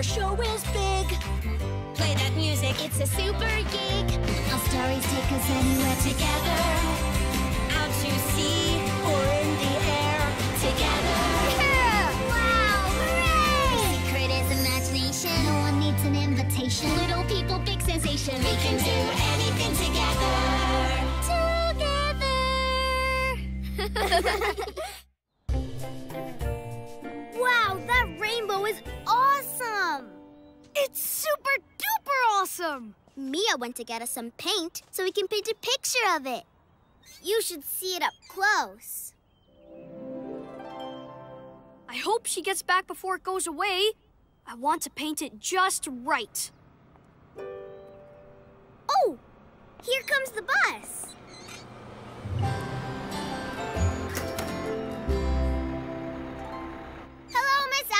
our show is big. Play that music, it's a super gig. Our stories take us anywhere together. Out to sea or in the air together. Yeah! Wow, hooray! The secret is imagination. No one needs an invitation. Little people, big sensation. We can do anything together. Together! Wow, that rainbow is awesome! It's super duper awesome! Mia went to get us some paint so we can paint a picture of it. You should see it up close. I hope she gets back before it goes away. I want to paint it just right. Oh, here comes the bus.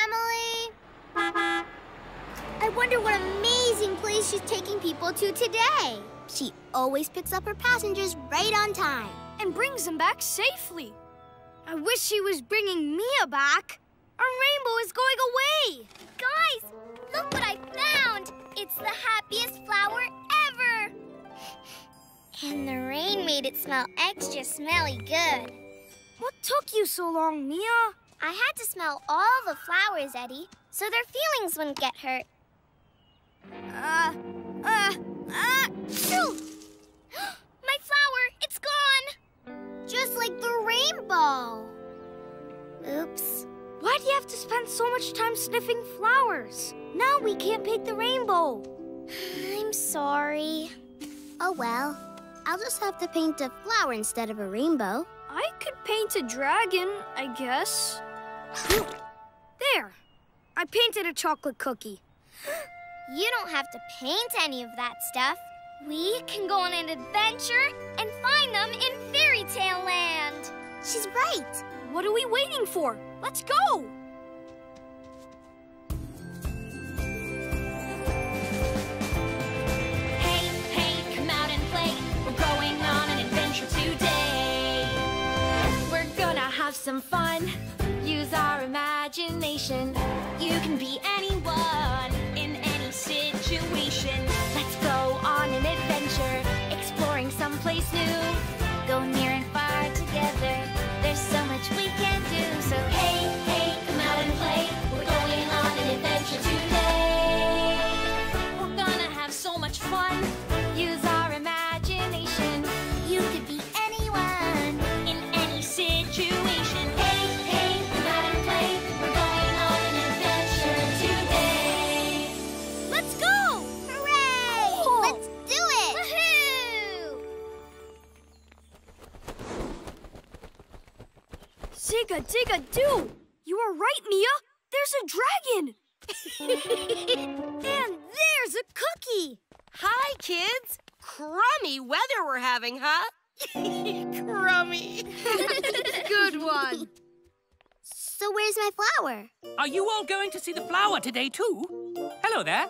Emily! I wonder what amazing place she's taking people to today. She always picks up her passengers right on time. And brings them back safely. I wish she was bringing Mia back. Our rainbow is going away. Guys, look what I found. It's the happiest flower ever. And the rain made it smell extra smelly good. What took you so long, Mia? I had to smell all the flowers, Eddie, so their feelings wouldn't get hurt. Achoo! My flower, it's gone! Just like the rainbow. Oops. Why do you have to spend so much time sniffing flowers? Now we can't paint the rainbow. I'm sorry. Oh well, I'll just have to paint a flower instead of a rainbow. I could paint a dragon, I guess. There! I painted a chocolate cookie. You don't have to paint any of that stuff. We can go on an adventure and find them in Fairy Tale Land. She's right. What are we waiting for? Let's go! Hey, hey, come out and play. We're going on an adventure today. We're gonna have some fun. Use our imagination. You can be anyone in any situation. Let's go on an adventure, exploring someplace new. Go near and far together. There's so much we can do. So hey, hey, come out and play. We're going on an adventure today. We're gonna have so much fun. Use our imagination. You could be anyone in any situation. Dig-a-dig-a-doo! You are right, Mia! There's a dragon! And there's a cookie! Hi, kids! Crummy weather we're having, huh? Crummy! Good one! So where's my flower? Are you all going to see the flower today, too? Hello there.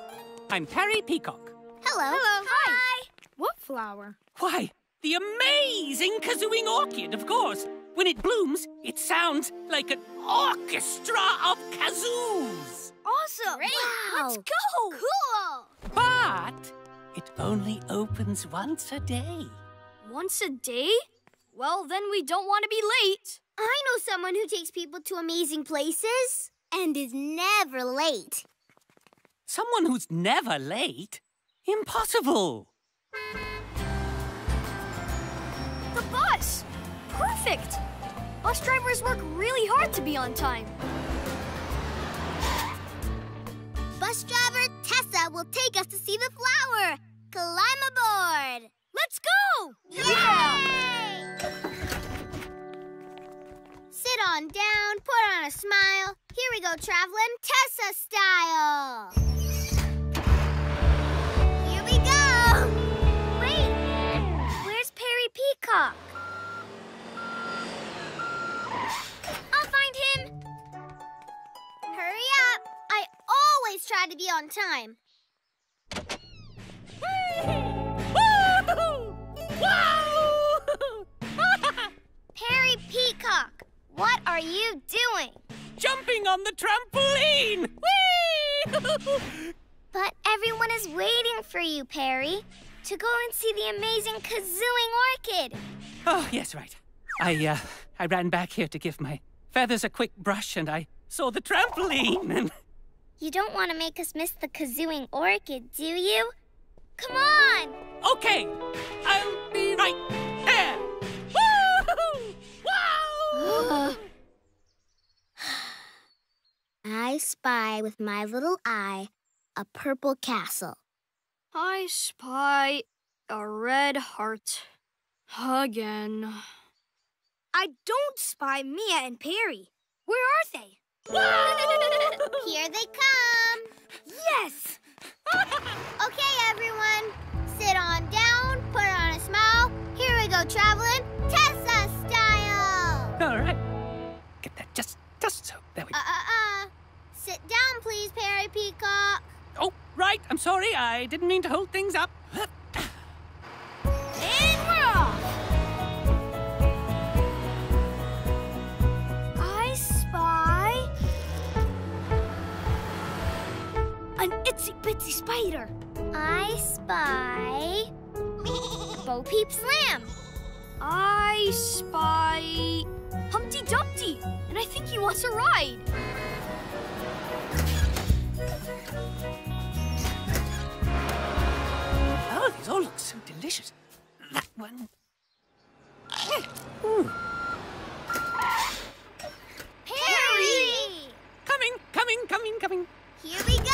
I'm Perry Peacock. Hello. Hello. Hi. Hi. What flower? Why, the amazing kazooing orchid, of course. When it blooms, it sounds like an orchestra of kazoos. Awesome! Great. Wow. Let's go! Cool! But it only opens once a day. Once a day? Well, then we don't want to be late. I know someone who takes people to amazing places and is never late. Someone who's never late? Impossible! The bus! Perfect! Bus drivers work really hard to be on time. Bus driver Tessa will take us to see the flower. Climb aboard! Let's go! Yay! Sit on down, put on a smile. Here we go traveling Tessa style. Here we go! Wait! Where's Perry Peacock? Him. Hurry up! I always try to be on time. Perry Peacock, what are you doing? Jumping on the trampoline! Whee! you! But everyone is waiting for you, Perry, to go and see the amazing kazooing orchid. Oh, yes, right. I ran back here to give my feathers a quick brush and I saw the trampoline and... You don't want to make us miss the kazooing orchid, do you? Come on! Okay, I'll be right there! Woo-hoo-hoo! Wow! I spy with my little eye a purple castle. I spy a red heart. Again. I don't spy Mia and Perry. Where are they? Whoa! Here they come. Yes! Okay, everyone. Sit on down, put on a smile. Here we go traveling, Tessa style. All right. Get that just so. There we go. Sit down, please, Perry Peacock. Oh, right. I'm sorry. I didn't mean to hold things up. And we're off. I spy an itsy-bitsy spider. I spy Bo Peep Slam. I spy Humpty Dumpty, and I think he wants a ride. Oh, these all look so delicious. That one. Ooh. Perry! Coming. Here we go!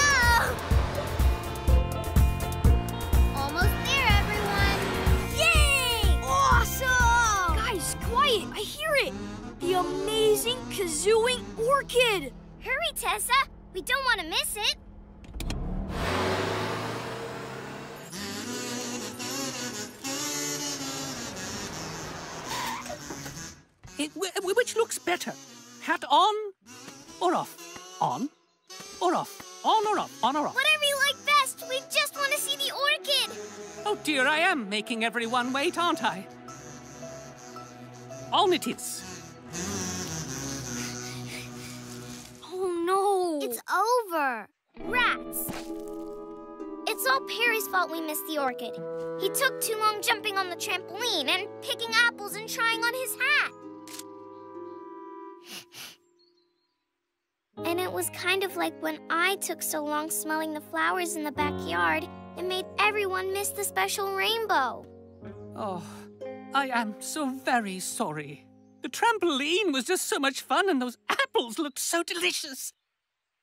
I hear it! The amazing kazooing orchid! Hurry, Tessa! We don't want to miss it! Which looks better? Hat on or off? On or off? On or off? On or off? Whatever you like best! We just want to see the orchid! Oh dear, I am making everyone wait, aren't I? On it is. Oh, no. It's over. Rats. It's all Perry's fault we missed the orchid. He took too long jumping on the trampoline and picking apples and trying on his hat. And it was kind of like when I took so long smelling the flowers in the backyard and made everyone miss the special rainbow. Oh. I am so very sorry. The trampoline was just so much fun and those apples looked so delicious.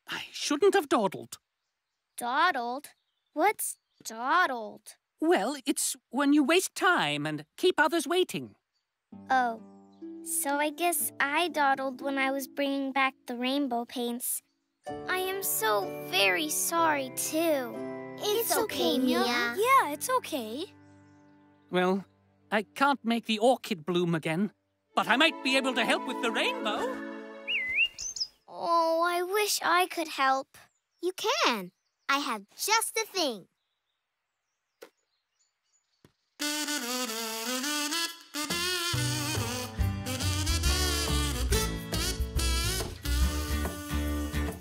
I shouldn't have dawdled. Dawdled? What's dawdled? Well, it's when you waste time and keep others waiting. Oh, so I guess I dawdled when I was bringing back the rainbow paints. I am so very sorry, too. It's okay, Mia. Yeah, it's okay. Well... I can't make the orchid bloom again, but I might be able to help with the rainbow. Oh, I wish I could help. You can. I have just the thing.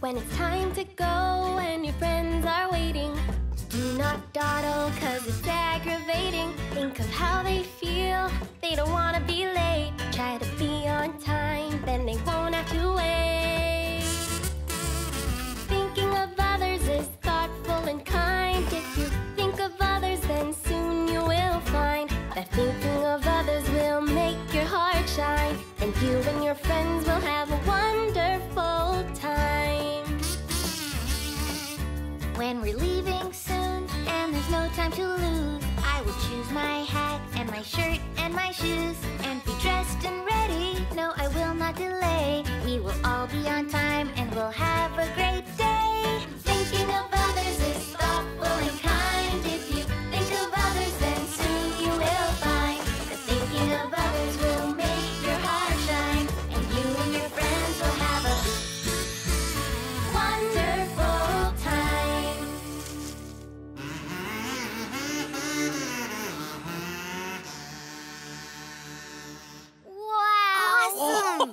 When it's time to go and your friends are waiting, do not dawdle, 'cause it's aggravating. Think of how they feel, they don't want to be late. Try to be on time, then they won't have to wait. Thinking of others is thoughtful and kind. If you think of others, then soon you will find that thinking of others will make your heart shine, and you and your friends will have a wonderful time. When we're leaving soon, no time to lose, I will choose my hat and my shirt and my shoes and be dressed and ready. No, I will not delay. We will all be on time and we'll have a great day. Thinking of others is thoughtful and kind. If you think of others, then soon you will find that thinking of others will make your heart shine, and you and your friends will have a wonderful time. Awesome. Oh,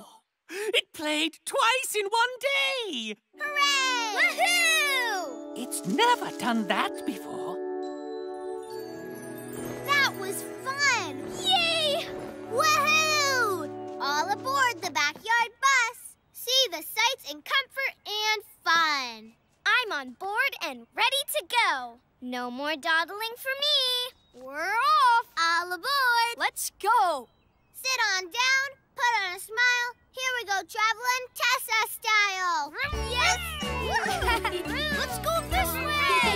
it played twice in one day! Hooray! Woohoo! It's never done that before. That was fun! Yay! Woohoo! All aboard the backyard bus. See the sights in comfort and fun. I'm on board and ready to go. No more dawdling for me. We're off. All aboard. Let's go. Sit on down, put on a smile. Here we go traveling Tessa style. Yes. Let's go this way.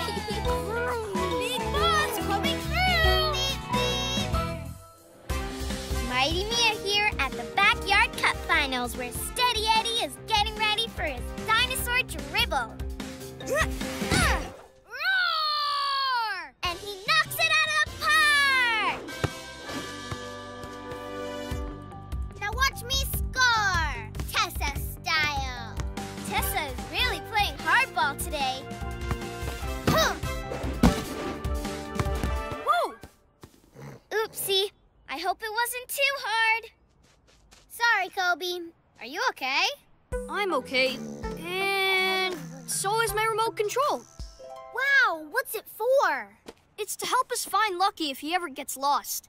Big bus coming through. Beep, beep. Mighty Mia here at the Backyard Cup Finals where Steady Eddie is getting ready for his dinosaur dribble. Roar! And he knocks it out of the park! Now watch me score! Tessa style! Tessa is really playing hardball today. Huh. Whoa! Oopsie. I hope it wasn't too hard. Sorry, Kobe. Are you okay? I'm okay. So is my remote control. Wow, what's it for? It's to help us find Lucky if he ever gets lost.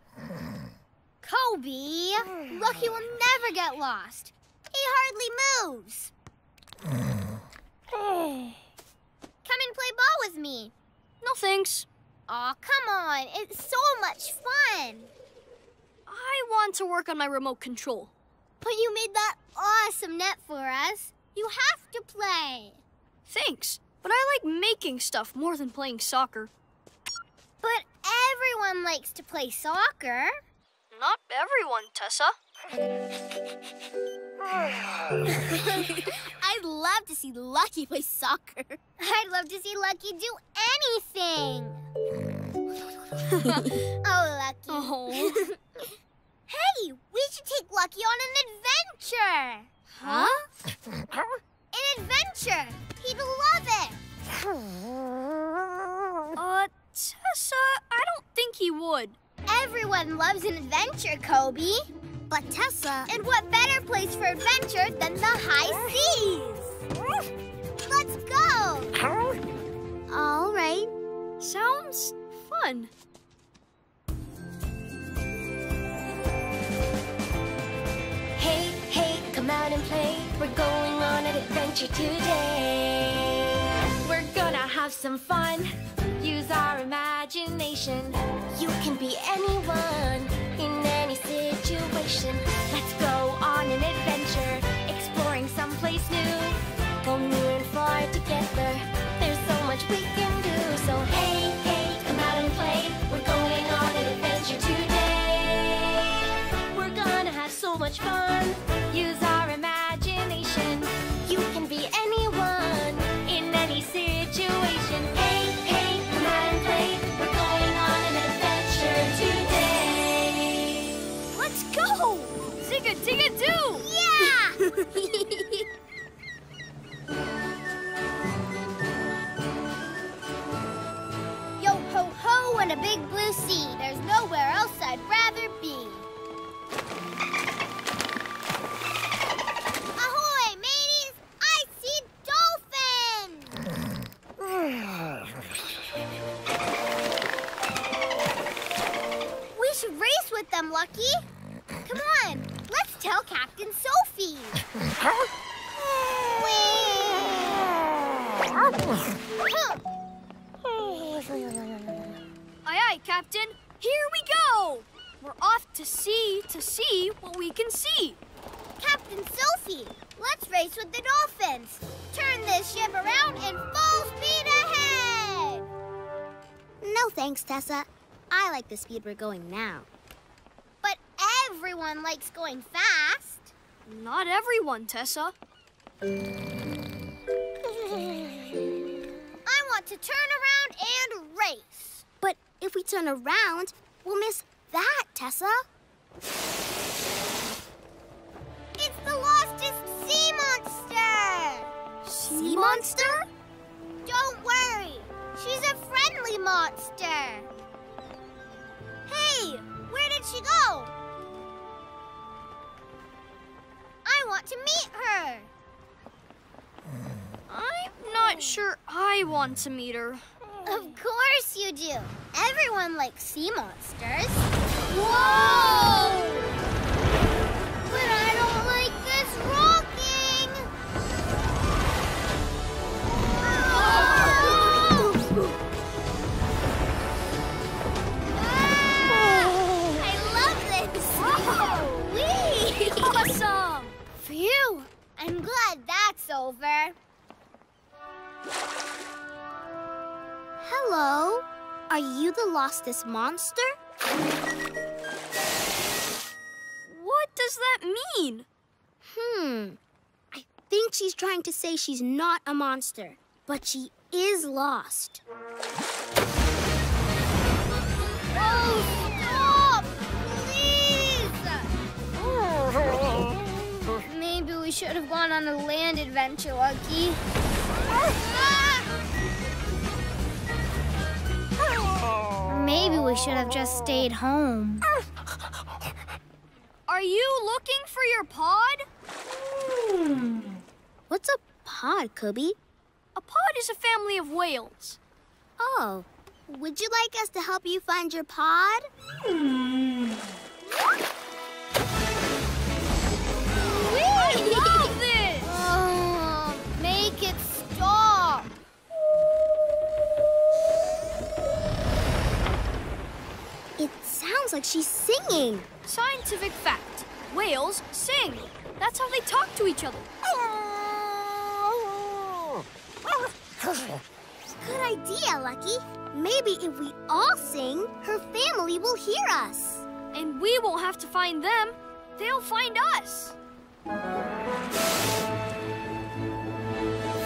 Kobe, Lucky will never get lost. He hardly moves. Come and play ball with me. No thanks. Aw, come on. It's so much fun. I want to work on my remote control. But you made that awesome net for us. You have to play. Thanks, but I like making stuff more than playing soccer. But everyone likes to play soccer. Not everyone, Tessa. I'd love to see Lucky play soccer. I'd love to see Lucky do anything. Oh, Lucky. Oh. Hey, we should take Lucky on an adventure. Huh? An adventure! He'd love it! Tessa, I don't think he would. Everyone loves an adventure, Kobe. But Tessa... And what better place for adventure than the high seas? Let's go! All right. Sounds fun. Hey, hey, come out and play. We're going on an adventure today. We're gonna have some fun. Use our imagination. You can be anyone in any situation. Let's go on an adventure, exploring someplace new. Go near and far together. There's so much we can do. So hey, hey, come out and play. We're going on an adventure today. We're gonna have so much fun. Use our imagination. You can be anyone in any situation. Hey, hey, come out and play. We're going on an adventure today. Let's go! Dig-a-dig-a-doo! Yeah! Yo ho ho and a big blue sea. There's nowhere else I'd rather be. Race with them, Lucky. Come on, let's tell Captain Sophie. Aye, aye, Captain. Here we go. We're off to see what we can see. Captain Sophie, let's race with the dolphins. Turn this ship around and full speed ahead. No thanks, Tessa. I like the speed we're going now. But everyone likes going fast. Not everyone, Tessa. I want to turn around and race. But if we turn around, we'll miss that, Tessa. It's the lostest sea monster! Sea monster? Don't worry. She's a friendly monster. Hey, where did she go? I want to meet her. I'm not not sure I want to meet her. Of course you do. Everyone likes sea monsters. Whoa! But I don't like this rocking! Oh! I love this! Whoa! Wee! Awesome! Phew! I'm glad that's over. Hello. Are you the lostest monster? What does that mean? I think she's trying to say she's not a monster, but she is lost. Oh, stop! Please! Maybe we should have gone on a land adventure, Lucky. Maybe we should have just stayed home. Are you looking for your pod? What's a pod, Kobe? A pod is a family of whales. Oh, would you like us to help you find your pod? Sounds like she's singing. Scientific fact. Whales sing. That's how they talk to each other. Good idea, Lucky. Maybe if we all sing, her family will hear us. And we won't have to find them. They'll find us.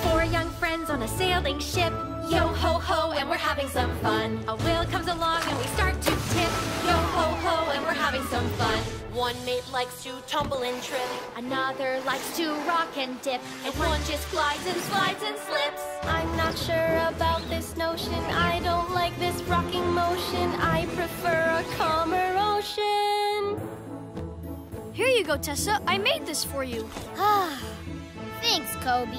Four young friends on a sailing ship. Yo ho ho, and we're having some fun. A whale comes along and we start to tip. Yo ho ho, and we're having some fun. One mate likes to tumble and trip. Another likes to rock and dip. And one just flies and slides and slips. I'm not sure about this notion. I don't like this rocking motion. I prefer a calmer ocean. Here you go, Tessa. I made this for you. Thanks, Kobe.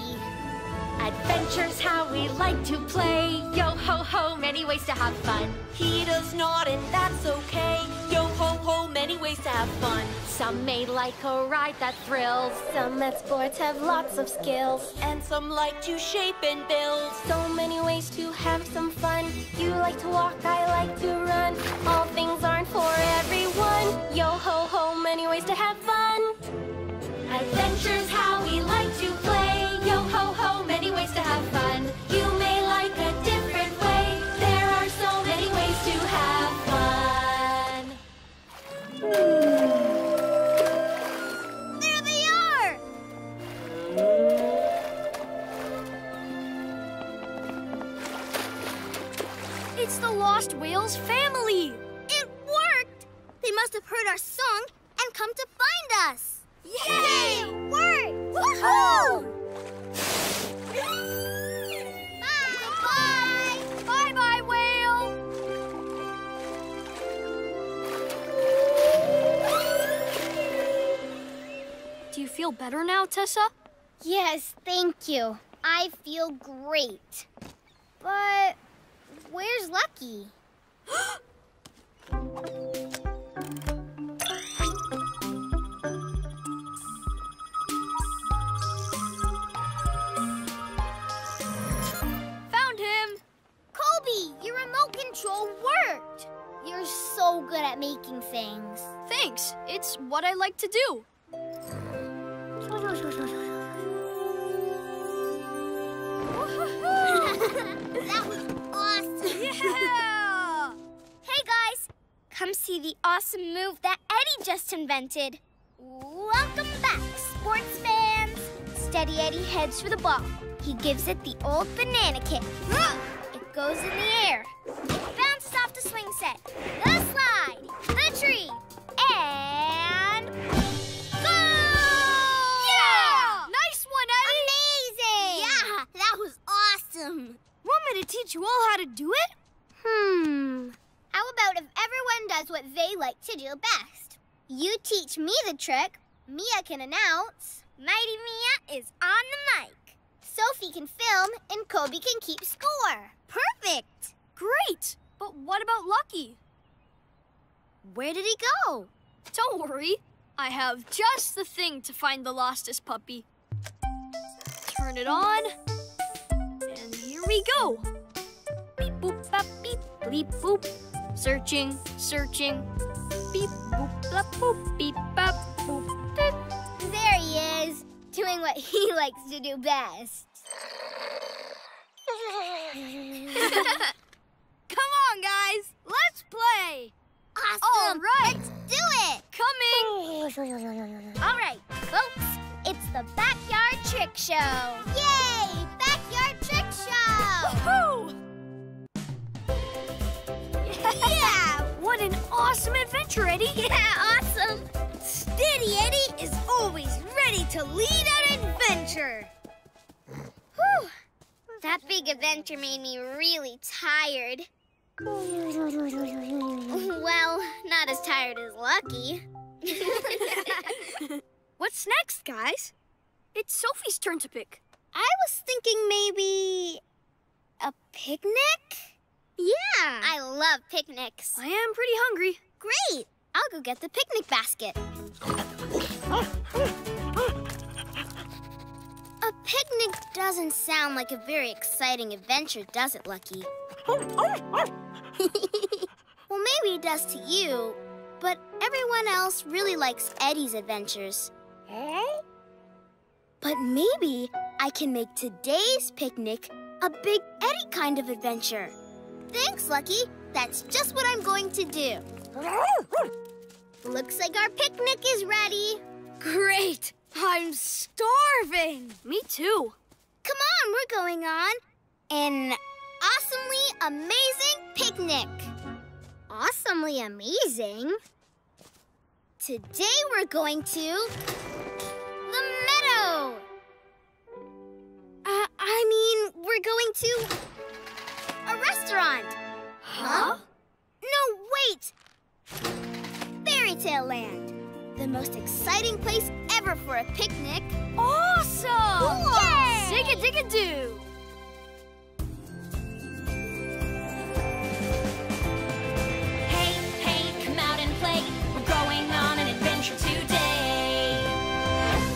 Adventure's how we like to play. Yo ho ho, many ways to have fun. He does not, and that's okay. Yo ho ho, many ways to have fun. Some may like a ride that thrills. Some at sports have lots of skills. And some like to shape and build. So many ways to have some fun. You like to walk, I like to run. All things aren't for everyone. Yo ho ho, many ways to have fun. Adventure's how we like to play. Yo ho ho, many ways to have fun. You may like a different way. There are so many ways to have fun. There they are! It's the Lost Whales family! It worked! They must have heard our song and come to find us! Yay! It worked! Woohoo! Bye! Bye! Bye-bye, whale! Do you feel better now, Tessa? Yes, thank you. I feel great. But where's Lucky? Your remote control worked! You're so good at making things. Thanks. It's what I like to do. That was awesome! Yeah! Hey, guys! Come see the awesome move that Eddie just invented. Welcome back, sports fans! Steady Eddie heads for the ball. He gives it the old banana kick. Goes in the air. It bounced off the swing set, the slide, the tree, and goal! Yeah! Nice one, Eddie! Amazing! Yeah, that was awesome. Want me to teach you all how to do it? How about if everyone does what they like to do best? You teach me the trick, Mia can announce, Mighty Mia is on the mic. Sophie Sophie can film and Kobe can keep score. Perfect! Great! But what about Lucky? Where did he go? Don't worry. I have just the thing to find the lostest puppy. Turn it on. And here we go. Beep boop bop beep bleep boop. Searching, searching. Beep boop blop boop beep bop boop. There he is, doing what he likes to do best. Come on, guys. Let's play. Awesome. All right. Let's do it. Coming. All right, folks. It's the Backyard Trick Show. Yay! Backyard Trick Show. Woohoo! Yeah! What an awesome adventure, Eddie. Yeah, awesome. Steady Eddie is always ready to lead an adventure. Whew. That big adventure made me really tired. Well, not as tired as Lucky. What's next, guys? It's Sophie's turn to pick. I was thinking maybe a picnic? Yeah. I love picnics. I am pretty hungry. Great. I'll go get the picnic basket. A picnic doesn't sound like a very exciting adventure, does it, Lucky? Well, maybe it does to you, but everyone else really likes Eddie's adventures. But maybe I can make today's picnic a big Eddie kind of adventure. Thanks, Lucky. That's just what I'm going to do. Looks like our picnic is ready. Great! I'm starving! Me too. Come on, we're going on an awesomely amazing picnic. Awesomely amazing? Today we're going to the meadow. We're going to a restaurant. Huh? No, wait! Fairy Tale Land. The most exciting place ever for a picnic. Awesome! Yay! Dig-a-dig-a-doo! Hey, hey, come out and play. We're going on an adventure today.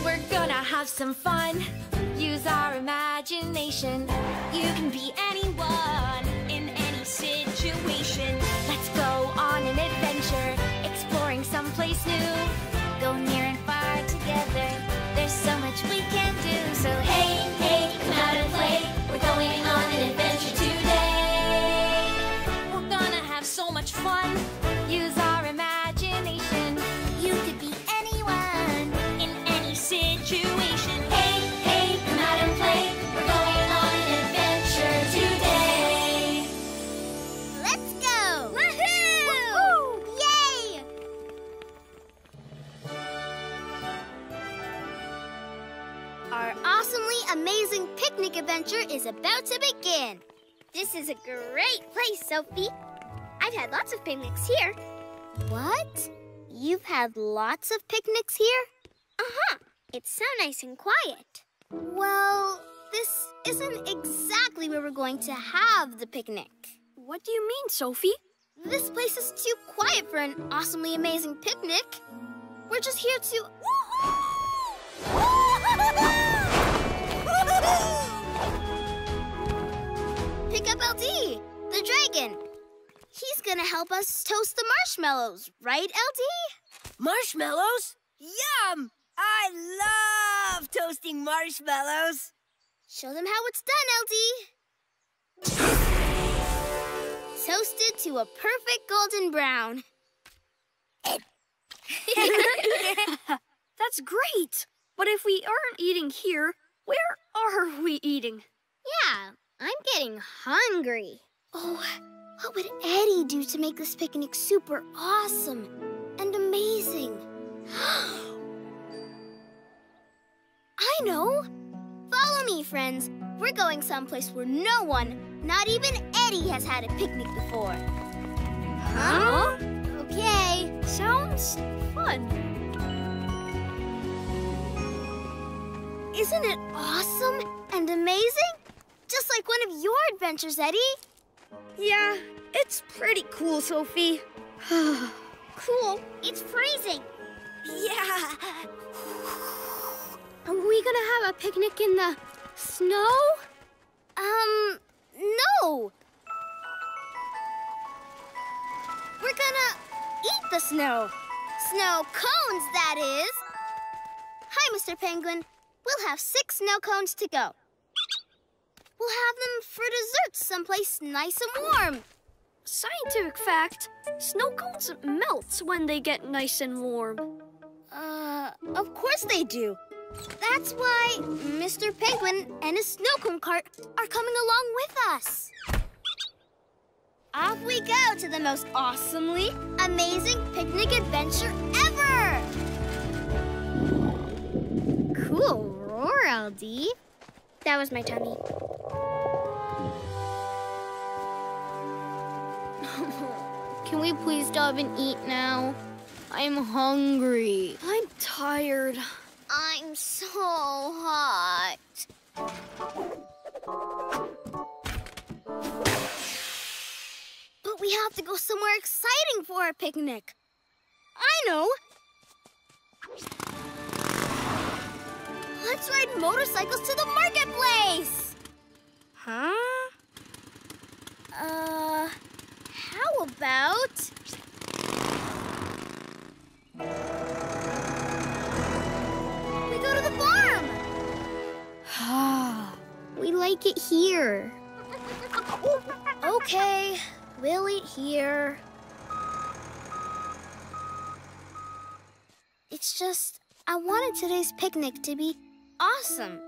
We're gonna have some fun. Use our imagination. You can be anyone in any situation. Let's go on an adventure, exploring someplace new. Go near and far together. There's so much we can do. So hey, hey, come out and play. We're going on an adventure today. We're gonna have so much fun. Use our imagination. You could be anyone in any situation. Hey, hey, come out and play. We're going on an adventure today. Let's go! Woohoo! Yay! Our awesomely amazing picnic adventure is about to begin. This is a great place, Sophie. I've had lots of picnics here. What? You've had lots of picnics here? Uh-huh. It's so nice and quiet. Well, this isn't exactly where we're going to have the picnic. What do you mean, Sophie? This place is too quiet for an awesomely amazing picnic. We're just here to... Pick up LD, the dragon. He's gonna help us toast the marshmallows, right, LD? Marshmallows? Yum! I love toasting marshmallows. Show them how it's done, LD. Toasted to a perfect golden brown. That's great. But if we aren't eating here, where are we eating? Yeah, I'm getting hungry. Oh, what would Eddie do to make this picnic super awesome and amazing? I know. Follow me, friends. We're going someplace where no one, not even Eddie, has had a picnic before. Huh? Okay. Sounds fun. Isn't it awesome And amazing? Just like one of your adventures, Eddie. Yeah, it's pretty cool, Sophie. Cool? It's freezing. Yeah. Are we gonna have a picnic in the snow? No. We're gonna eat the snow. Snow cones, that is. Hi, Mr. Penguin. We'll have 6 snow cones to go. We'll have them for dessert someplace nice and warm. Scientific fact, snow cones melt when they get nice and warm. Of course they do. That's why Mr. Penguin and his snow cone cart are coming along with us. Off we go to the most awesomely amazing picnic adventure ever! Cool roar, LD. That was my tummy. Can we please stop and eat now? I'm hungry. I'm tired. I'm so hot. But we have to go somewhere exciting for our picnic. I know. Let's ride motorcycles to the marketplace. Huh? How about... we go to the farm! We like it here. Okay, we'll eat here. It's just, I wanted today's picnic to be awesome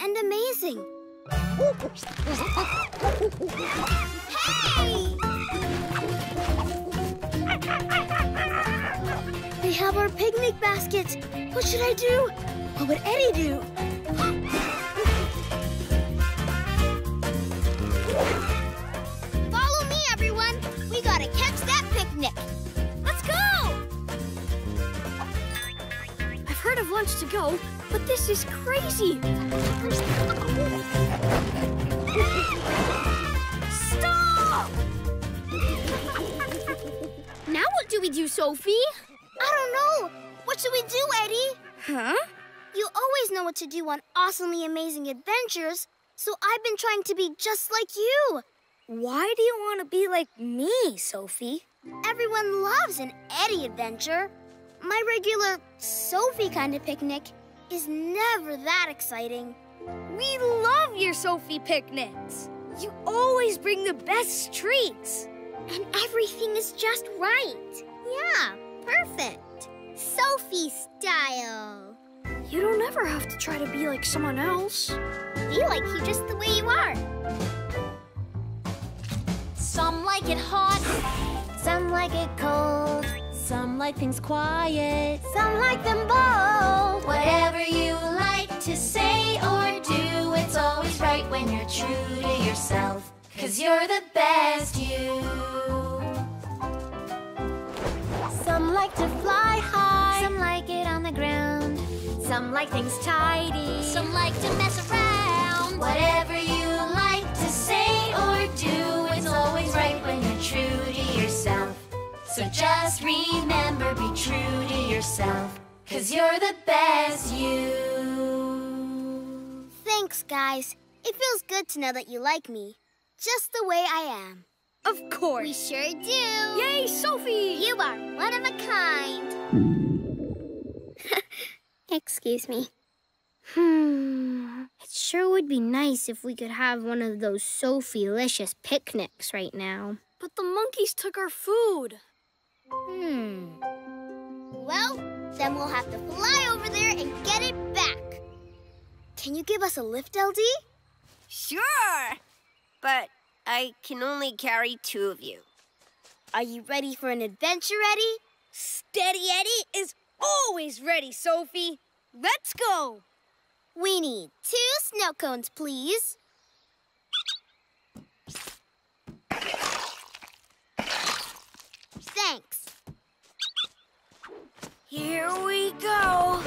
and amazing. Hey! They have our picnic baskets. What should I do? What would Eddie do? Follow me, everyone. We gotta catch that picnic. Let's go! I've heard of lunch to go, but this is crazy. Stop! Now what do we do, Sophie? I don't know. What should we do, Eddie? Huh? You always know what to do on awesomely amazing adventures, so I've been trying to be just like you. Why do you want to be like me, Sophie? Everyone loves an Eddie adventure. My regular Sophie kind of picnic is never that exciting. We love your Sophie picnics. You always bring the best treats. And everything is just right. Yeah, perfect. Sophie style. You don't ever have to try to be like someone else. Be like you just the way you are. Some like it hot. Some like it cold. Some like things quiet. Some like them bold. Whatever you like to say or do, it's always right when you're true to yourself. 'Cause you're the best you. Some like to fly high. Some like it on the ground. Some like things tidy. Some like to mess around. Whatever you like to say or do, it's always right when you're true to yourself. So just remember, be true to yourself. 'Cause you're the best you. Thanks, guys. It feels good to know that you like me. Just the way I am. Of course. We sure do. Yay, Sophie! You are one of a kind. Excuse me. It sure would be nice if we could have one of those Sophie-licious picnics right now. But the monkeys took our food. Well, then we'll have to fly over there and get it back. Can you give us a lift, LD? Sure. But I can only carry 2 of you. Are you ready for an adventure, Eddie? Steady Eddie is always ready, Sophie. Let's go. We need 2 snow cones, please. Thanks. Here we go.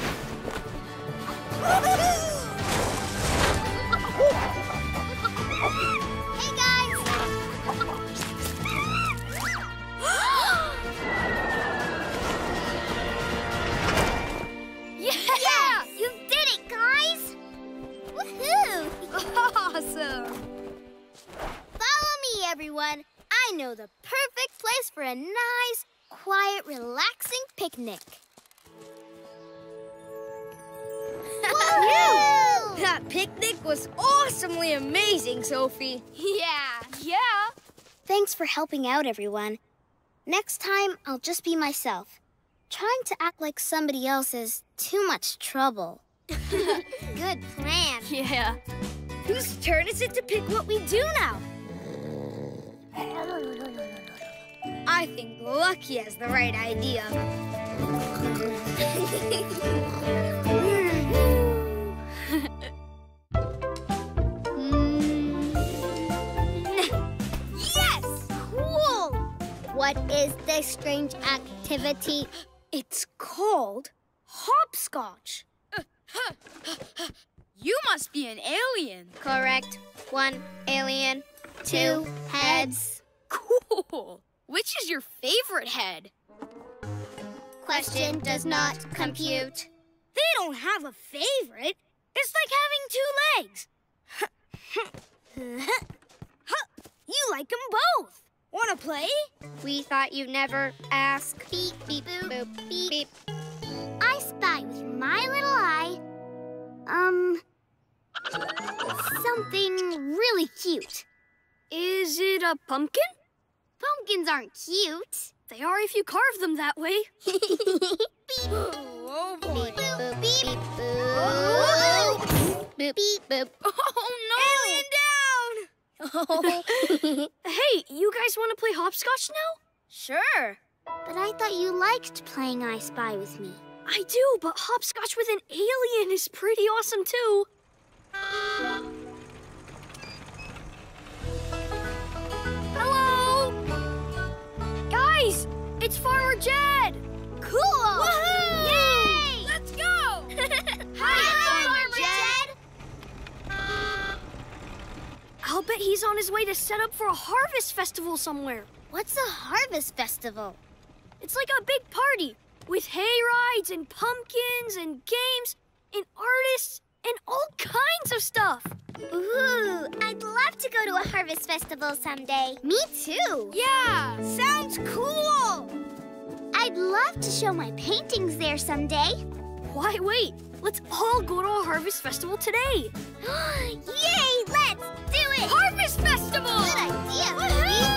awesome! Follow me, everyone! I know the perfect place for a nice, quiet, relaxing picnic. Woo! That picnic was awesomely amazing, Sophie. Yeah. Thanks for helping out, everyone. Next time, I'll just be myself. Trying to act like somebody else is too much trouble. Good plan. Yeah. Whose turn is it to pick what we do now? I think Lucky has the right idea. Yes! Cool! What is this strange activity? It's called hopscotch. You must be an alien. Correct. 1 alien, 2 heads. Cool. Which is your favorite head? Question does not compute. They don't have a favorite. It's like having 2 legs. You like them both. Wanna play? We thought you'd never ask. Beep, beep, boop, boop, beep, beep. I spy with my little eye. Something really cute. Is it a pumpkin? Pumpkins aren't cute. They are if you carve them that way. Beep. Oh, boy. Beep, boop, beep, beep, boop. Boop, beep, boop. Oh, no. Alien down. Hey, you guys want to play hopscotch now? Sure. But I thought you liked playing I Spy with me. I do, but hopscotch with an alien is pretty awesome, too. Hello! Guys, it's Farmer Jed! Cool! Woohoo! Yay! Let's go! Hi, Farmer Jed! I'll bet he's on his way to set up for a harvest festival somewhere. What's a harvest festival? It's like a big party. With hay rides and pumpkins and games and artists and all kinds of stuff. Ooh, I'd love to go to a harvest festival someday. Me too. Yeah, sounds cool. I'd love to show my paintings there someday. Why wait? Let's all go to a harvest festival today. Yay, let's do it. Harvest festival. Good idea, Kobe. Yeah.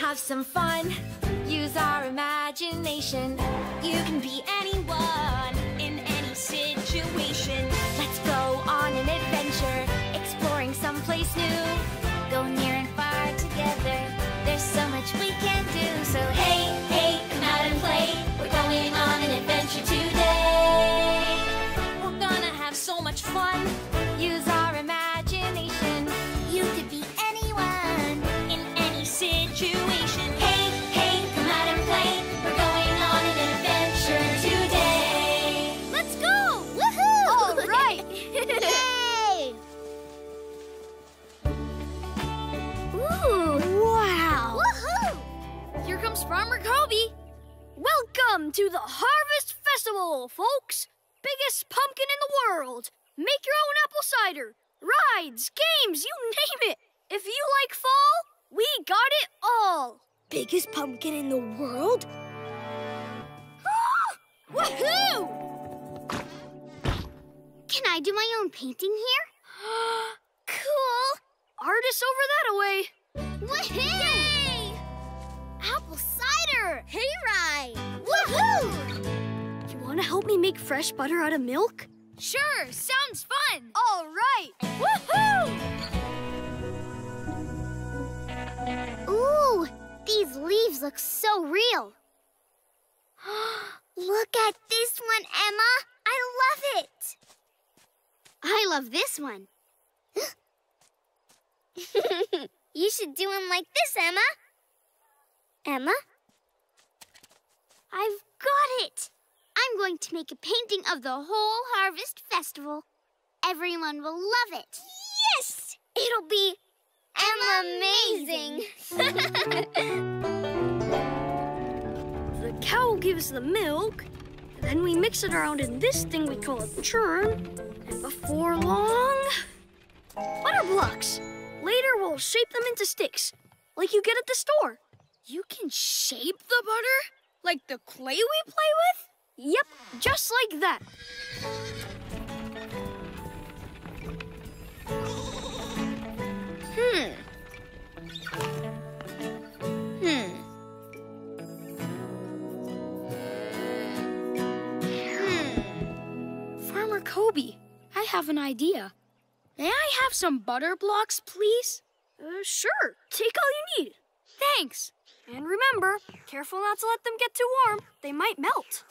Have some fun, use our imagination. You can be anyone in any situation. Let's go on an adventure, exploring someplace new. Go near and far together, there's so much we can do. So hey, come out and play. We're going on an adventure today. We're gonna have so much fun, use our imagination. You could be anyone in any situation. Farmer Kobe. Welcome to the Harvest Festival, folks. Biggest pumpkin in the world. Make your own apple cider. Rides, games, you name it. If you like fall, we got it all. Biggest pumpkin in the world? Woohoo! Can I do my own painting here? Cool. Artists over that away. Woohoo! Apple cider! Hayride! Woohoo! You want to help me make fresh butter out of milk? Sure, sounds fun! All right! Woohoo! Ooh, these leaves look so real. Look at this one, Emma! I love it! I love this one. You should do them like this, Emma. Emma? I've got it! I'm going to make a painting of the whole Harvest Festival. Everyone will love it. Yes! It'll be Emma-mazing! The cow gives the milk, and then we mix it around in this thing we call a churn. And before long... butter blocks! Later we'll shape them into sticks, like you get at the store. You can shape the butter? Like the clay we play with? Yep, just like that. Farmer Kobe, I have an idea. May I have some butter blocks, please? Sure. Take all you need. Thanks. And remember, careful not to let them get too warm. They might melt.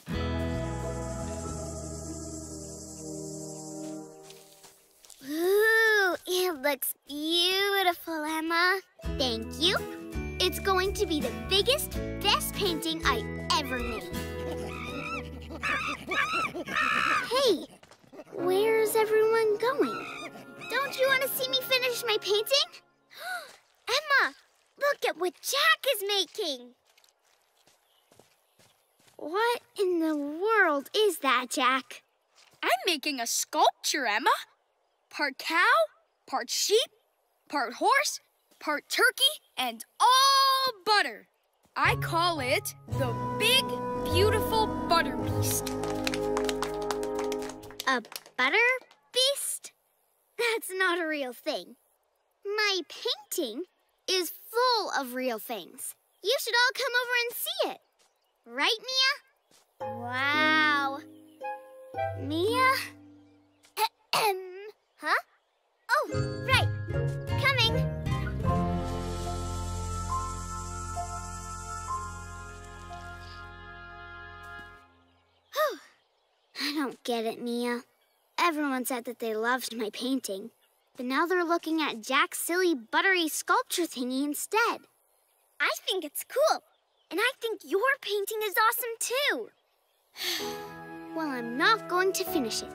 Ooh, it looks beautiful, Emma. Thank you. It's going to be the biggest, best painting I ever made. Hey, where's everyone going? Don't you want to see me finish my painting? Emma, look at what Jack is making. What in the world is that, Jack? I'm making a sculpture, Emma. Part cow, part sheep, part horse, part turkey, and all butter. I call it the Big Beautiful Butterbeast. A Butterbeast? That's not a real thing. My painting is full of real things. You should all come over and see it. Right, Mia? Wow. Mia? Huh? Oh, right. Coming. Whew. I don't get it, Mia. Everyone said that they loved my painting. But now they're looking at Jack's silly, buttery sculpture thingy instead. I think it's cool. And I think your painting is awesome, too. Well, I'm not going to finish it.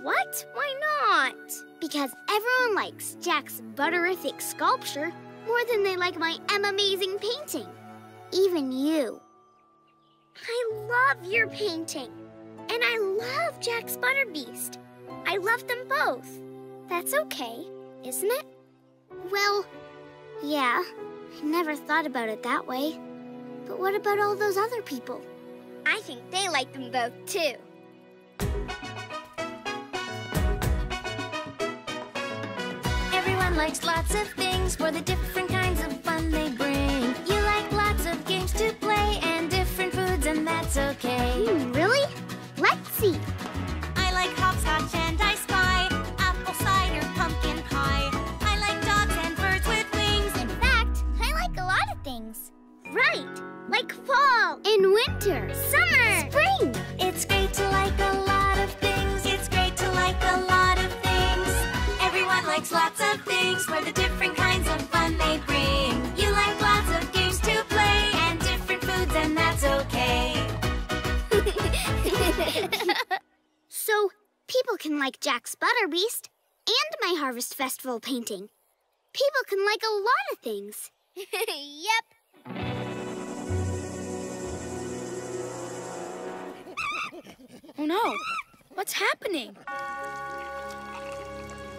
What? Why not? Because everyone likes Jack's butterific sculpture more than they like my amazing painting. Even you. I love your painting. And I love Jack's Butterbeast. I love them both. That's okay, isn't it? Well, yeah. I never thought about it that way. But what about all those other people? I think they like them both, too. Everyone likes lots of things for the different kinds of fun they bring. You like lots of games to play and different foods, and that's okay. Really? Let's see. I like hopscotch and I spy apple cider pumpkin pie. I like dogs and birds with wings. In fact, I like a lot of things. Right, like fall and winter, summer, spring. It's great to like a lot of things. It's great to like a lot of things. Everyone likes lots of things for the different kinds of fun they bring. You like lots of games to play and different foods, and that's okay. So, people can like Jack's Butterbeast and my Harvest Festival painting. People can like a lot of things. Yep. Oh no, what's happening?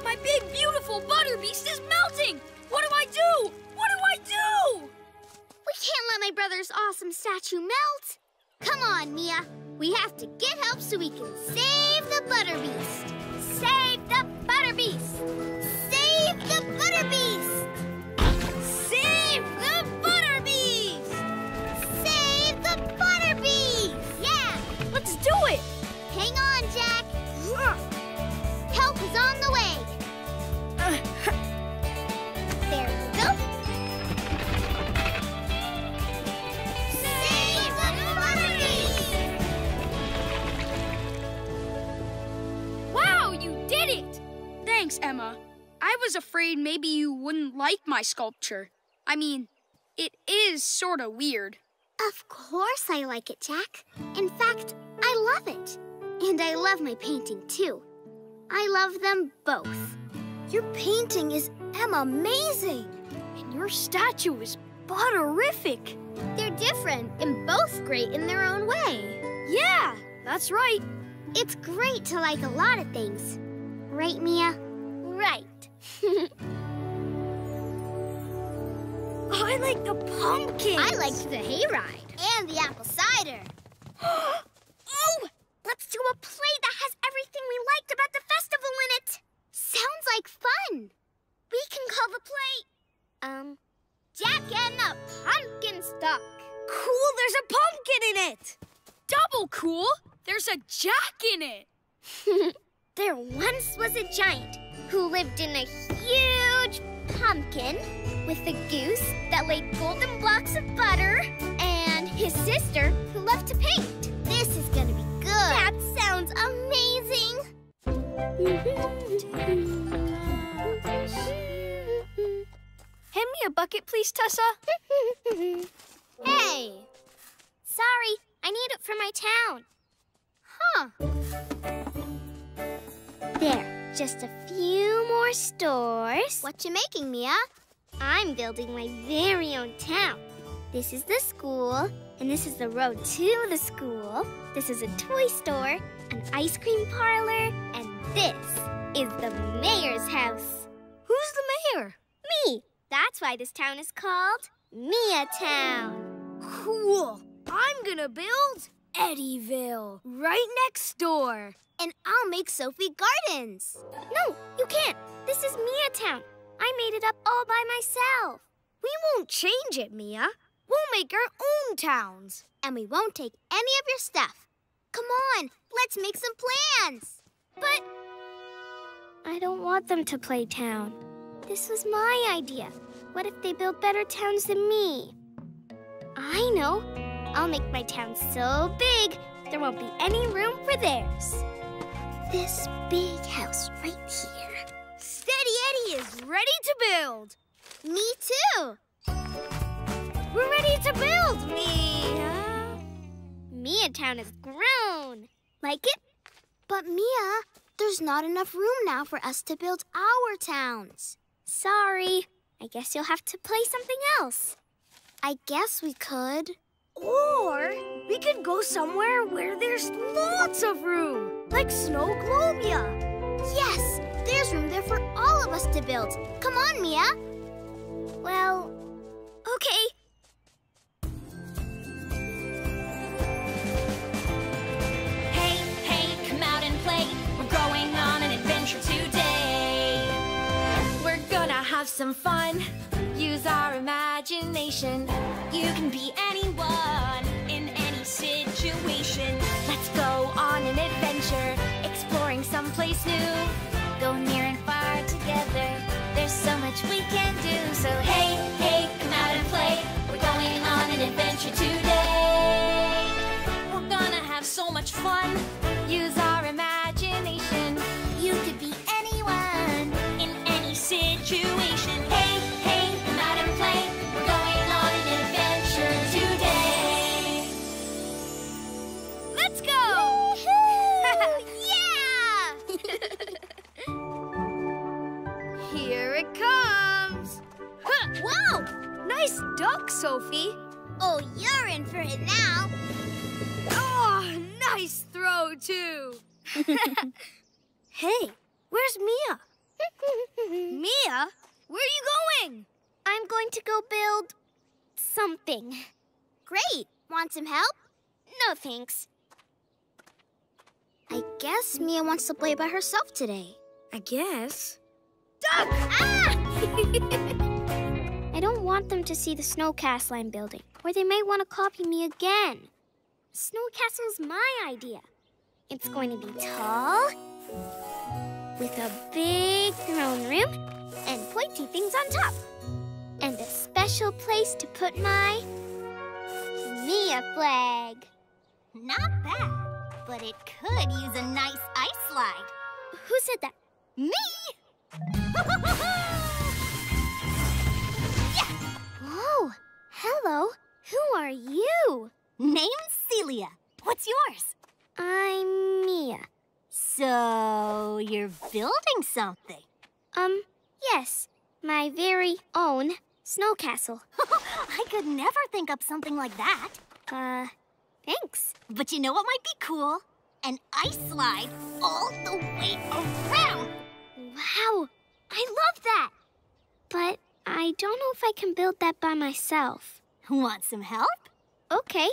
My big, beautiful Butterbeast is melting! What do I do? What do I do? We can't let my brother's awesome statue melt. Come on, Mia. We have to get help so we can save the Butterbeast. Save the Butterbeast. Save the Butterbeast. Save the Butterbeast. Save the Butterbeast. Yeah. Let's do it. Hang on, Jack. Help is on the way. There we go. Save the Butterbeast. Wow, you did it! Thanks, Emma. I was afraid maybe you wouldn't like my sculpture. I mean, it is sort of weird. Of course I like it, Jack. In fact, I love it. And I love my painting, too. I love them both. Your painting is amazing. And Your statue is butterific. They're different and both great in their own way. Yeah, that's right. It's great to like a lot of things. Right, Mia? Right. I like the pumpkins. I liked the hayride. And the apple cider. Oh! Let's do a play that has everything we liked about the festival in it. Sounds like fun. We can call the play, Jack and the Pumpkin Stock. Cool, there's a pumpkin in it. Double cool, there's a Jack in it. There once was a giant who lived in a huge pumpkin with a goose that laid golden blocks of butter and his sister who loved to paint. This is gonna be good. That sounds amazing. Hand me a bucket, please, Tessa. Hey! Sorry, I need it for my town. Huh. There, just a few more stores. What you making, Mia? I'm building my very own town. This is the school, and this is the road to the school. This is a toy store, an ice cream parlor, and this is the mayor's house. Who's the mayor? Me. That's why this town is called Mia Town. Cool. I'm gonna build Eddieville right next door. And I'll make Sophie Gardens. No, you can't. This is Mia Town. I made it up all by myself. We won't change it, Mia. We'll make our own towns. And we won't take any of your stuff. Come on, let's make some plans. But I don't want them to play town. This was my idea. What if they build better towns than me? I know. I'll make my town so big, there won't be any room for theirs. This big house right here. Steady Eddie is ready to build. Me too. We're ready to build, Mia. Mia Town has grown. Like it? But Mia, there's not enough room now for us to build our towns. Sorry, I guess you'll have to play something else. I guess we could. Or we could go somewhere where there's lots of room, like Snow Globia. Yes, there's room there for all of us to build. Come on, Mia. Well, okay. Hey, hey, come out and play. We're going on an adventure today. Have some fun, use our imagination. You can be anyone in any situation. Let's go on an adventure, exploring someplace new. Go near and far together, there's so much we can do. So hey, hey, come out and play. We're going on an adventure today. We're gonna have so much fun, use our imagination. You could be anyone in any situation. Hey, hey, come out and play. We're going on an adventure today. Let's go! Yeah! Here it comes! Huh. Whoa! Nice duck, Sophie. Oh, you're in for it now. Oh, nice throw, too. Hey, where's Mia? Mia, where are you going? I'm going to go build something. Great. Want some help? No, thanks. I guess Mia wants to play by herself today. I guess. Duck! Ah! I don't want them to see the snow castle I'm building, or they may want to copy me again. Snow castle's my idea. It's going to be tall, with a big throne room and pointy things on top. And a special place to put my Mia flag. Not bad, but it could use a nice ice slide. Who said that? Me! Yeah! Whoa, hello. Who are you? Name's Celia. What's yours? I'm Mia. So, you're building something? Yes. My very own Snow castle. I could never think up something like that. Thanks. But you know what might be cool? An ice slide all the way around. Wow, I love that. But I don't know if I can build that by myself. Want some help? Okay.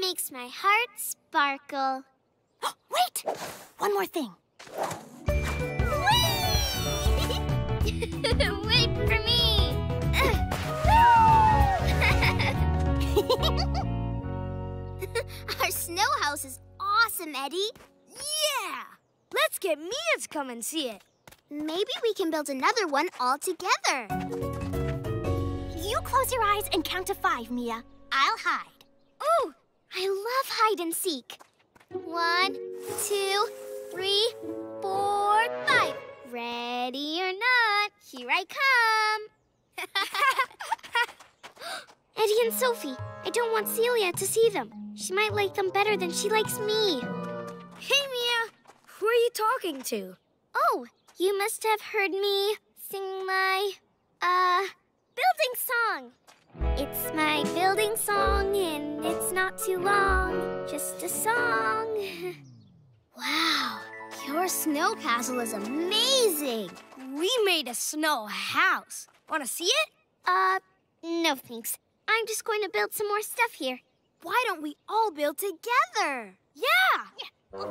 Makes my heart sparkle. Oh, wait! One more thing. Whee! Wait for me! Our snow house is awesome, Eddie. Yeah! Let's get Mia to come and see it. Maybe we can build another one all together. You close your eyes and count to 5, Mia. I'll hide. Ooh! I love hide and seek. 1, 2, 3, 4, 5. Ready or not, here I come. Eddie and Sophie, I don't want Celia to see them. She might like them better than she likes me. Hey, Mia. Who are you talking to? Oh, you must have heard me sing my, building song. It's my building song, and it's not too long, just a song. Wow, your snow castle is amazing. We made a snow house. Want to see it? No thanks. I'm just going to build some more stuff here. Why don't we all build together? Yeah!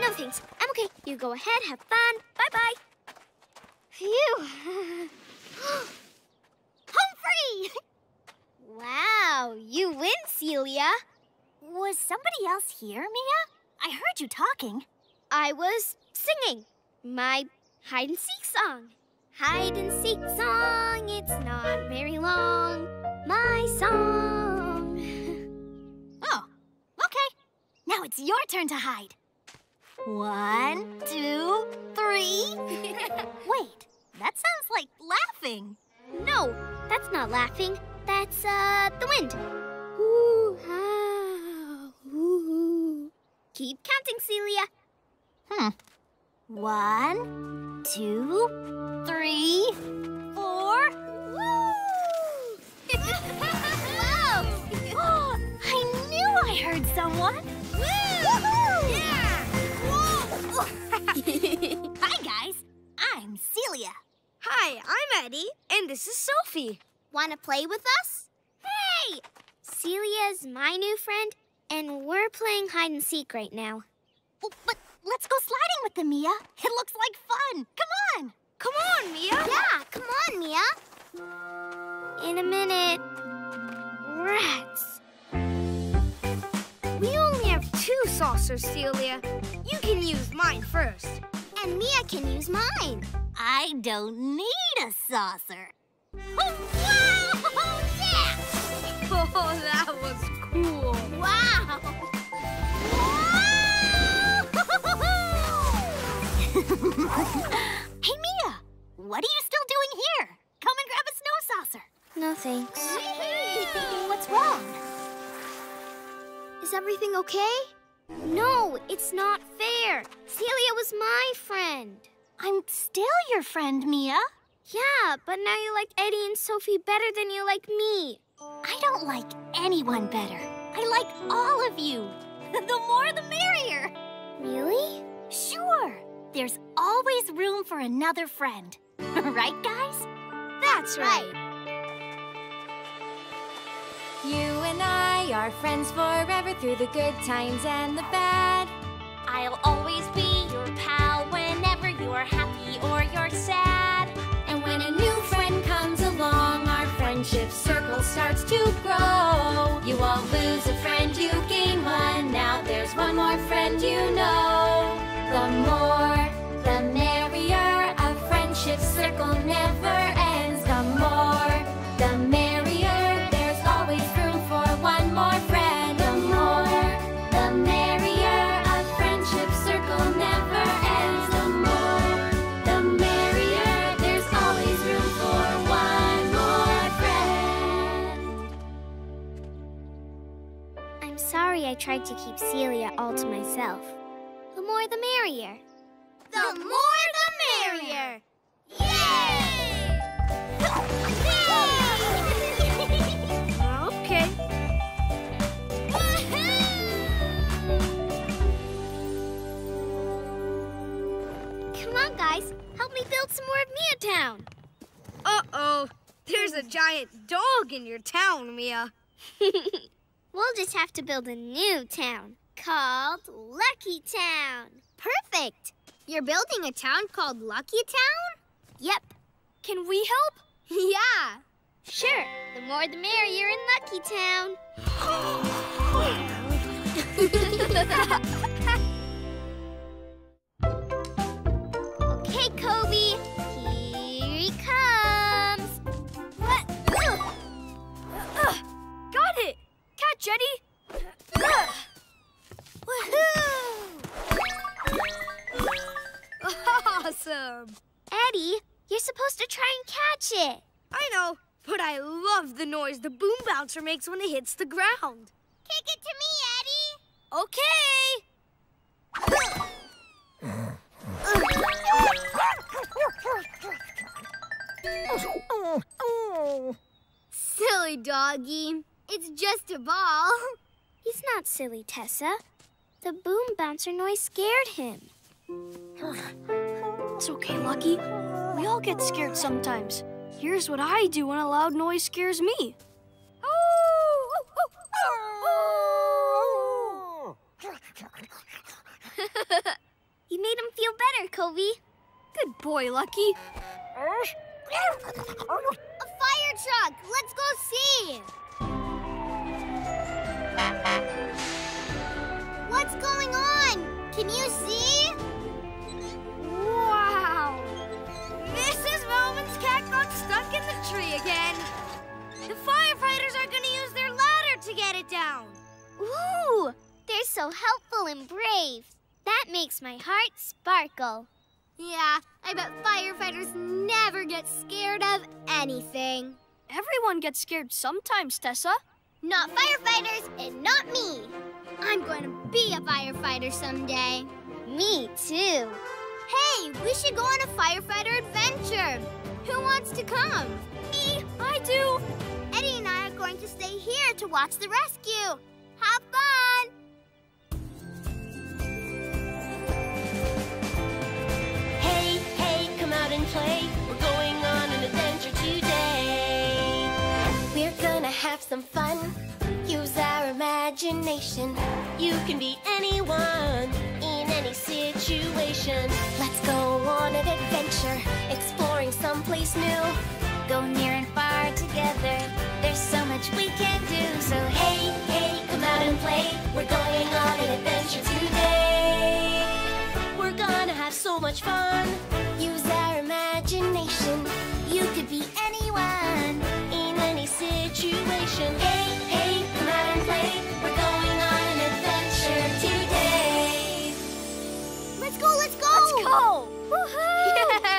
No thanks. I'm okay. You go ahead, have fun. Bye-bye. Phew! Humphrey! Wow, you win, Celia. Was somebody else here, Mia? I heard you talking. I was singing my hide-and-seek song. Hide-and-seek song, it's not very long. My song. Oh, okay. Now it's your turn to hide. 1, 2, 3. Wait, that sounds like laughing. No, that's not laughing. That's, the wind. Ooh, ah, ooh. Keep counting, Celia. 1, 2, 3, 4. Woo! Wow! Oh, I knew I heard someone. Woo! Yeah! Hi, guys. I'm Celia. Hi, I'm Eddie, and this is Sophie. Want to play with us? Hey! Celia's my new friend, and we're playing hide-and-seek right now. Well, but let's go sliding with them, Mia. It looks like fun. Come on! Come on, Mia! Yeah, come on, Mia. In a minute. Rats. We only have 2 saucers, Celia. You can use mine first. And Mia can use mine. I don't need a saucer. Oh, wow! Yeah! Oh, that was cool. Wow! Hey, Mia, what are you still doing here? Come and grab a snow saucer. No, thanks. What's wrong? Is everything okay? No, it's not fair. Celia was my friend. I'm still your friend, Mia. Yeah, but now you like Eddie and Sophie better than you like me. I don't like anyone better. I like all of you. The more, the merrier. Really? Sure. There's always room for another friend. Right, guys? That's right. You and I are friends forever through the good times and the bad. I'll always be your pal whenever you are happy or you're sad. And when a new friend comes along, our friendship circle starts to grow. You won't lose a friend, you gain one. Now there's one more friend you know. The more, the merrier. A friendship circle never ends. The more, the merrier. Always room for one more friend. I'm sorry I tried to keep Celia all to myself. The more the merrier. The more the merrier! Yay! Okay. Come on, guys. Help me build some more of Mia Town. Uh-oh. There's a giant dog in your town, Mia. We'll just have to build a new town called Lucky Town. Perfect. You're building a town called Lucky Town? Yep. Can we help? Yeah. Sure. The more the merrier in Lucky Town. Okay, Kobe. Here he comes. What? Got it. Catch, Eddie. Woohoo! Awesome. Eddie, you're supposed to try and catch it. I know, but I love the noise the boom bouncer makes when it hits the ground. Kick it to me, Eddie. Okay. Silly doggy. It's just a ball. He's not silly, Tessa. The boom bouncer noise scared him. It's okay, Lucky. We all get scared sometimes. Here's what I do when a loud noise scares me. Oh! You made him feel better, Kobe. Good boy, Lucky. A fire truck! Let's go see! What's going on? Can you see? Wow! Mrs. Bowman's cat got stuck in the tree again. The firefighters are going to use their ladder to get it down. Ooh! They're so helpful and brave. That makes my heart sparkle. Yeah, I bet firefighters never get scared of anything. Everyone gets scared sometimes, Tessa. Not firefighters and not me. I'm going to be a firefighter someday. Me too. Hey, we should go on a firefighter adventure. Who wants to come? Me. I do. Eddie and I are going to stay here to watch the rescue. Have fun. Hey, hey, come out and play. We're going on an adventure today. We're gonna have some fun. Use our imagination. You can be anyone in any situation. Let's go on an adventure, exploring someplace new. Go near and far together. There's so much we can do. So hey, hey, come out and play. We're going on an adventure today. We're gonna have so much fun. Use our imagination. You could be anyone in any situation. Hey, hey, come out and play. We're going on an adventure today. Let's go, let's go! Let's go! Woohoo! Yeah!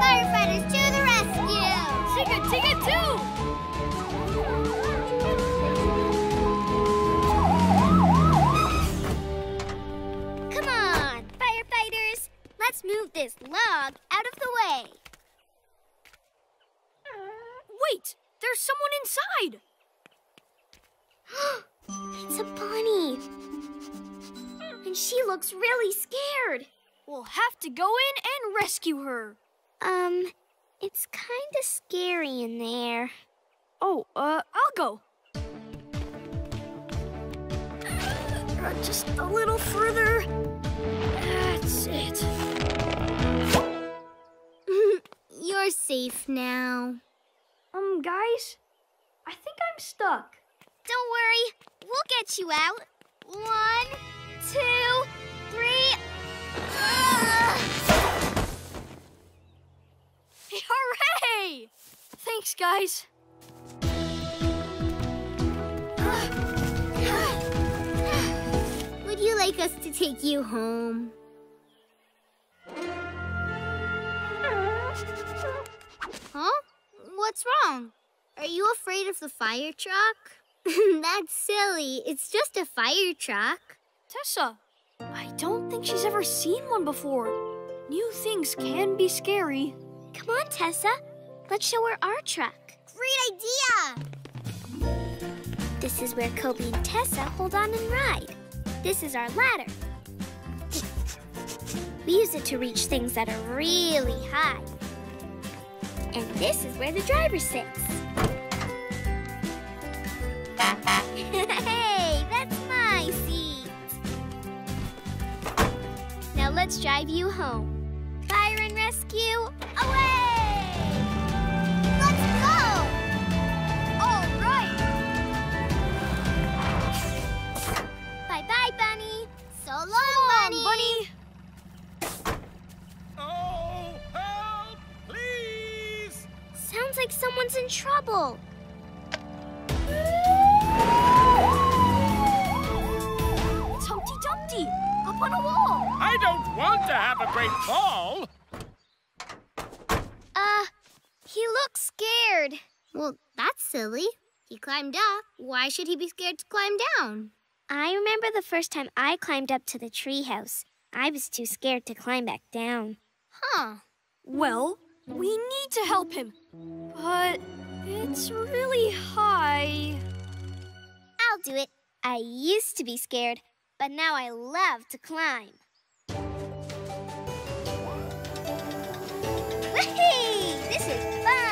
Firefighters to the rescue! Tigga, tigga, too! Let's move this log out of the way. Wait! There's someone inside! It's a bunny. And she looks really scared. We'll have to go in and rescue her. It's kind of scary in there. Oh, I'll go. Just a little further. That's it. You're safe now. Guys, I think I'm stuck. Don't worry. We'll get you out. 1, 2, 3. Hooray! Thanks, guys. Would you like us to take you home? Huh? What's wrong? Are you afraid of the fire truck? That's silly. It's just a fire truck. Tessa, I don't think she's ever seen one before. New things can be scary. Come on, Tessa. Let's show her our truck. Great idea! This is where Kobe and Tessa hold on and ride. This is our ladder. We use it to reach things that are really high. And this is where the driver sits. Hey, that's my seat. Now let's drive you home. Fire and rescue, away! Let's go! All right! Bye-bye, Bunny. So long, Bunny. Oh, help, please! Sounds like someone's in trouble. It's Humpty Dumpty, up on a wall. I don't want to have a great fall. He looks scared. Well, that's silly. He climbed up. Why should he be scared to climb down? I remember the first time I climbed up to the treehouse. I was too scared to climb back down. Huh. Well, we need to help him. But it's really high. I'll do it. I used to be scared, but now I love to climb. Whee! This is fun!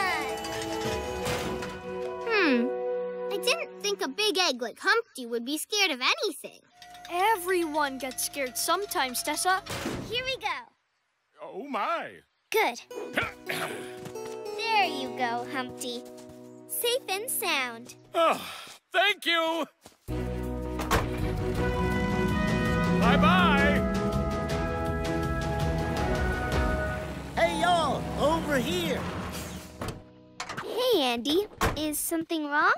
I didn't think a big egg like Humpty would be scared of anything. Everyone gets scared sometimes, Tessa. Here we go. Oh, my. Good. There you go, Humpty. Safe and sound. Oh, thank you. Bye-bye. Hey, y'all, over here. Hey, Andy, is something wrong?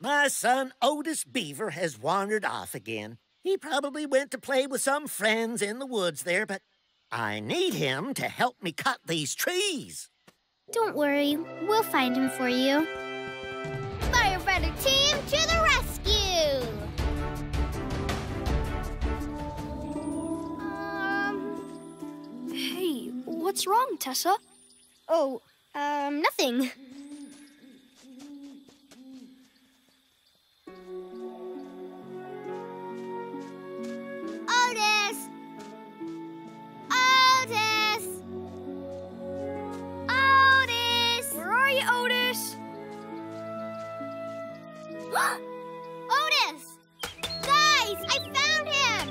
My son, Otis Beaver, has wandered off again. He probably went to play with some friends in the woods there, but I need him to help me cut these trees. Don't worry, we'll find him for you. Firefighter team to the rescue! Hey, what's wrong, Tessa? Oh, nothing. Otis! Guys, I found him!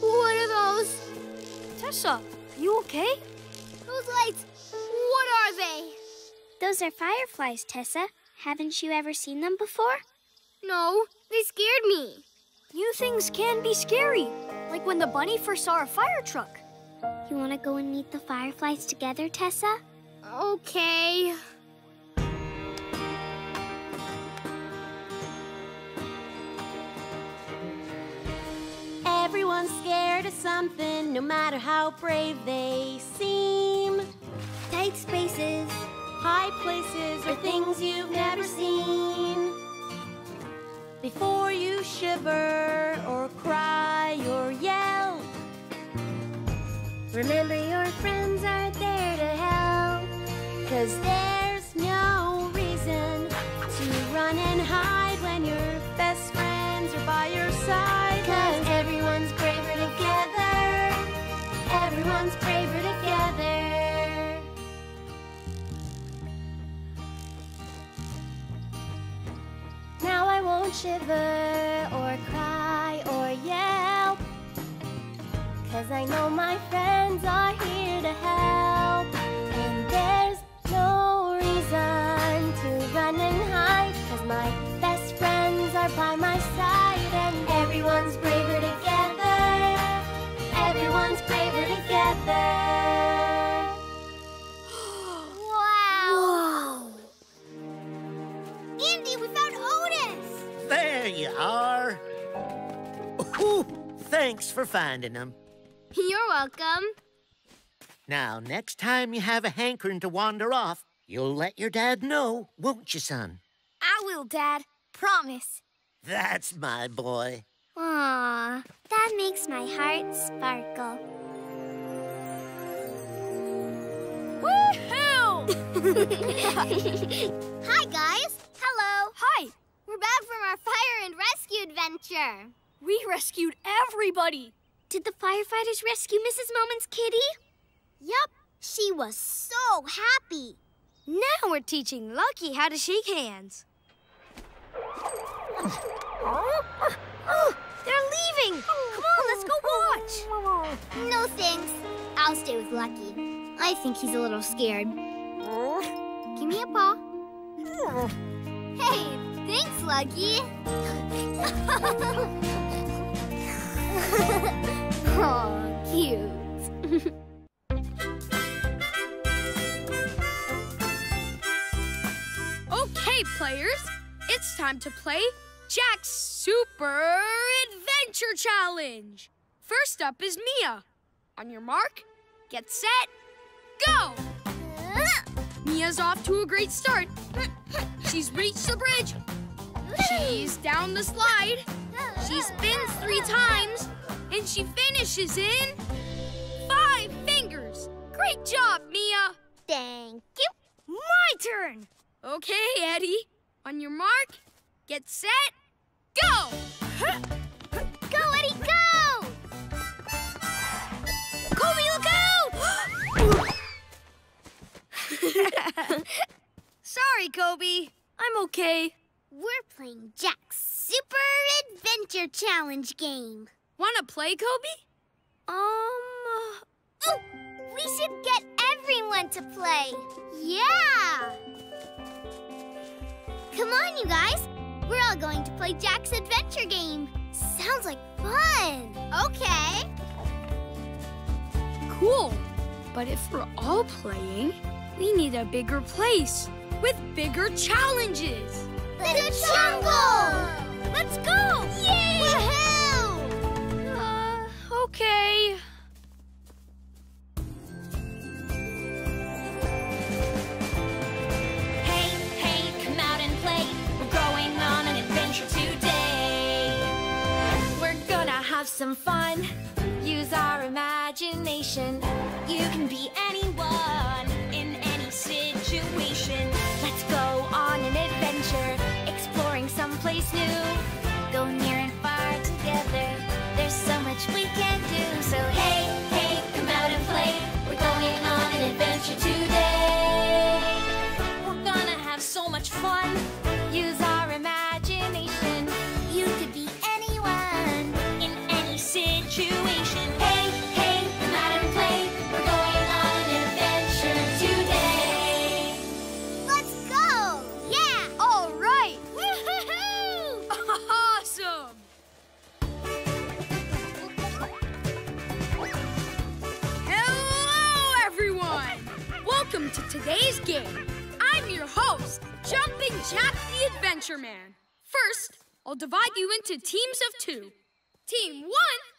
What are those? Tessa, you okay? Those lights, what are they? Those are fireflies, Tessa. Haven't you ever seen them before? No, they scared me. New things can be scary, like when the bunny first saw a fire truck. You want to go and meet the fireflies together, Tessa? Okay. Everyone's scared of something, no matter how brave they seem. Tight spaces, high places, or things you've never seen. Before you shiver, or cry, or yell, remember your friends are there to help, 'cause there's no reason to run and hide when your best friends are by your side. 'Cause everyone's braver together. Everyone's braver together. Now I won't shiver or cry or yell, 'cause I know my friends are here to help. And there's no reason to run and hide, 'cause my best friends are by my side. And everyone's braver together. Everyone's braver together. Wow! Whoa. Andy, we found Otis! There you are. Ooh, thanks for finding him. You're welcome. Now, next time you have a hankering to wander off, you'll let your dad know, won't you, son? I will, Dad. Promise. That's my boy. Aww, that makes my heart sparkle. Woohoo! Hi, guys. Hello. Hi. We're back from our fire and rescue adventure. We rescued everybody. Did the firefighters rescue Mrs. Moment's kitty? Yup. She was so happy. Now we're teaching Lucky how to shake hands. Oh, they're leaving. Come on, let's go watch. No thanks. I'll stay with Lucky. I think he's a little scared. Give me a paw. Hey, thanks, Lucky. Aw, cute. Okay, players, it's time to play Jack's Super Adventure Challenge. First up is Mia. On your mark, get set, go! Mia's off to a great start. She's reached the bridge. She's down the slide. She spins 3 times, and she finishes in 5 fingers. Great job, Mia. Thank you. My turn. Okay, Eddie. On your mark, get set, go! Go, Eddie, go! Kobe, look out! Sorry, Kobe. I'm okay. We're playing Jack's Super Adventure Challenge game. Wanna play, Kobe? Oh, we should get everyone to play. Yeah! Come on, you guys. We're all going to play Jack's Adventure game. Sounds like fun. Okay. Cool. But if we're all playing, we need a bigger place with bigger challenges. The jungle! Let's go! Yay! Woohoo! Okay. Hey, hey, come out and play. We're going on an adventure today. We're gonna have some fun. Use our imagination. You can be anyone in any situation. Let's go on an adventure. Someplace new, go near and far together. There's so much we can do. So hey, hey, come out and play. We're going on an adventure today. We're gonna have so much fun. Use our imagination. You could be anyone in any situation. Hey, hey, come out and play. We're going on an adventure today. Let's go! Yeah! All right! Awesome! Hello, everyone! Welcome to today's game. I'm your host, Jumpin' Jack the Adventure Man. First, I'll divide you into teams of 2. Team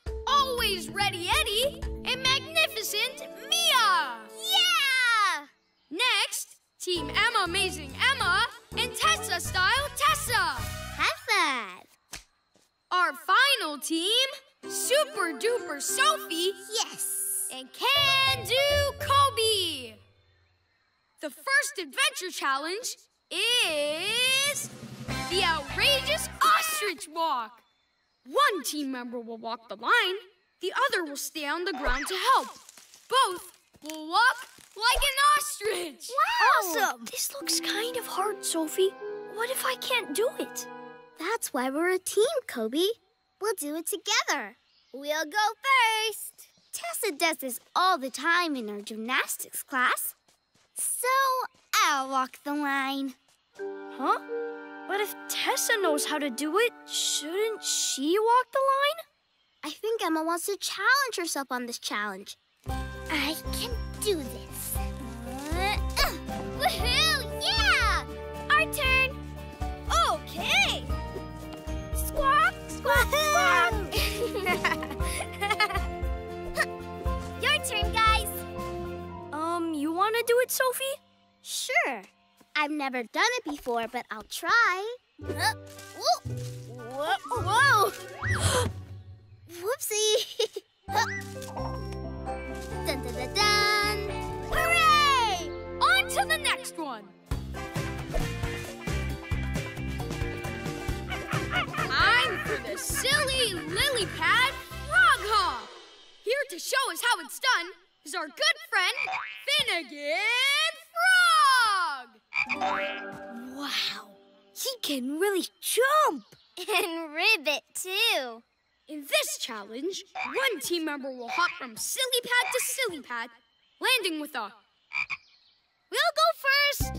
1, always ready Eddie, and magnificent Mia! Yeah! Next, Team Emma Amazing Emma and Tessa Style Tessa! High five! Our final team, Super Duper Sophie. Yes! And Can Do Kobe. The first adventure challenge is the outrageous ostrich walk. One team member will walk the line, the other will stay on the ground to help. Both will walk like an ostrich. Wow! Awesome! This looks kind of hard, Sophie. What if I can't do it? That's why we're a team, Kobe. We'll do it together. We'll go first. Tessa does this all the time in her gymnastics class. So I'll walk the line. Huh? But if Tessa knows how to do it, shouldn't she walk the line? I think Emma wants to challenge herself on this challenge. I can do this. Woohoo! Yeah! Our turn. Okay. Squawk, squawk, squawk! Your turn, guys! to do it, Sophie? Sure. I've never done it before, but I'll try. Whoa! Whoa. Whoopsie! Dun, dun, dun, dun. Hooray! On to the next one. I'm for the silly lily pad frog hop. Here to show us how it's done is our good friend Finnegan Frog. Wow, he can really jump. And ribbit too. In this challenge, one team member will hop from silly pad to silly pad, landing with a... We'll go first!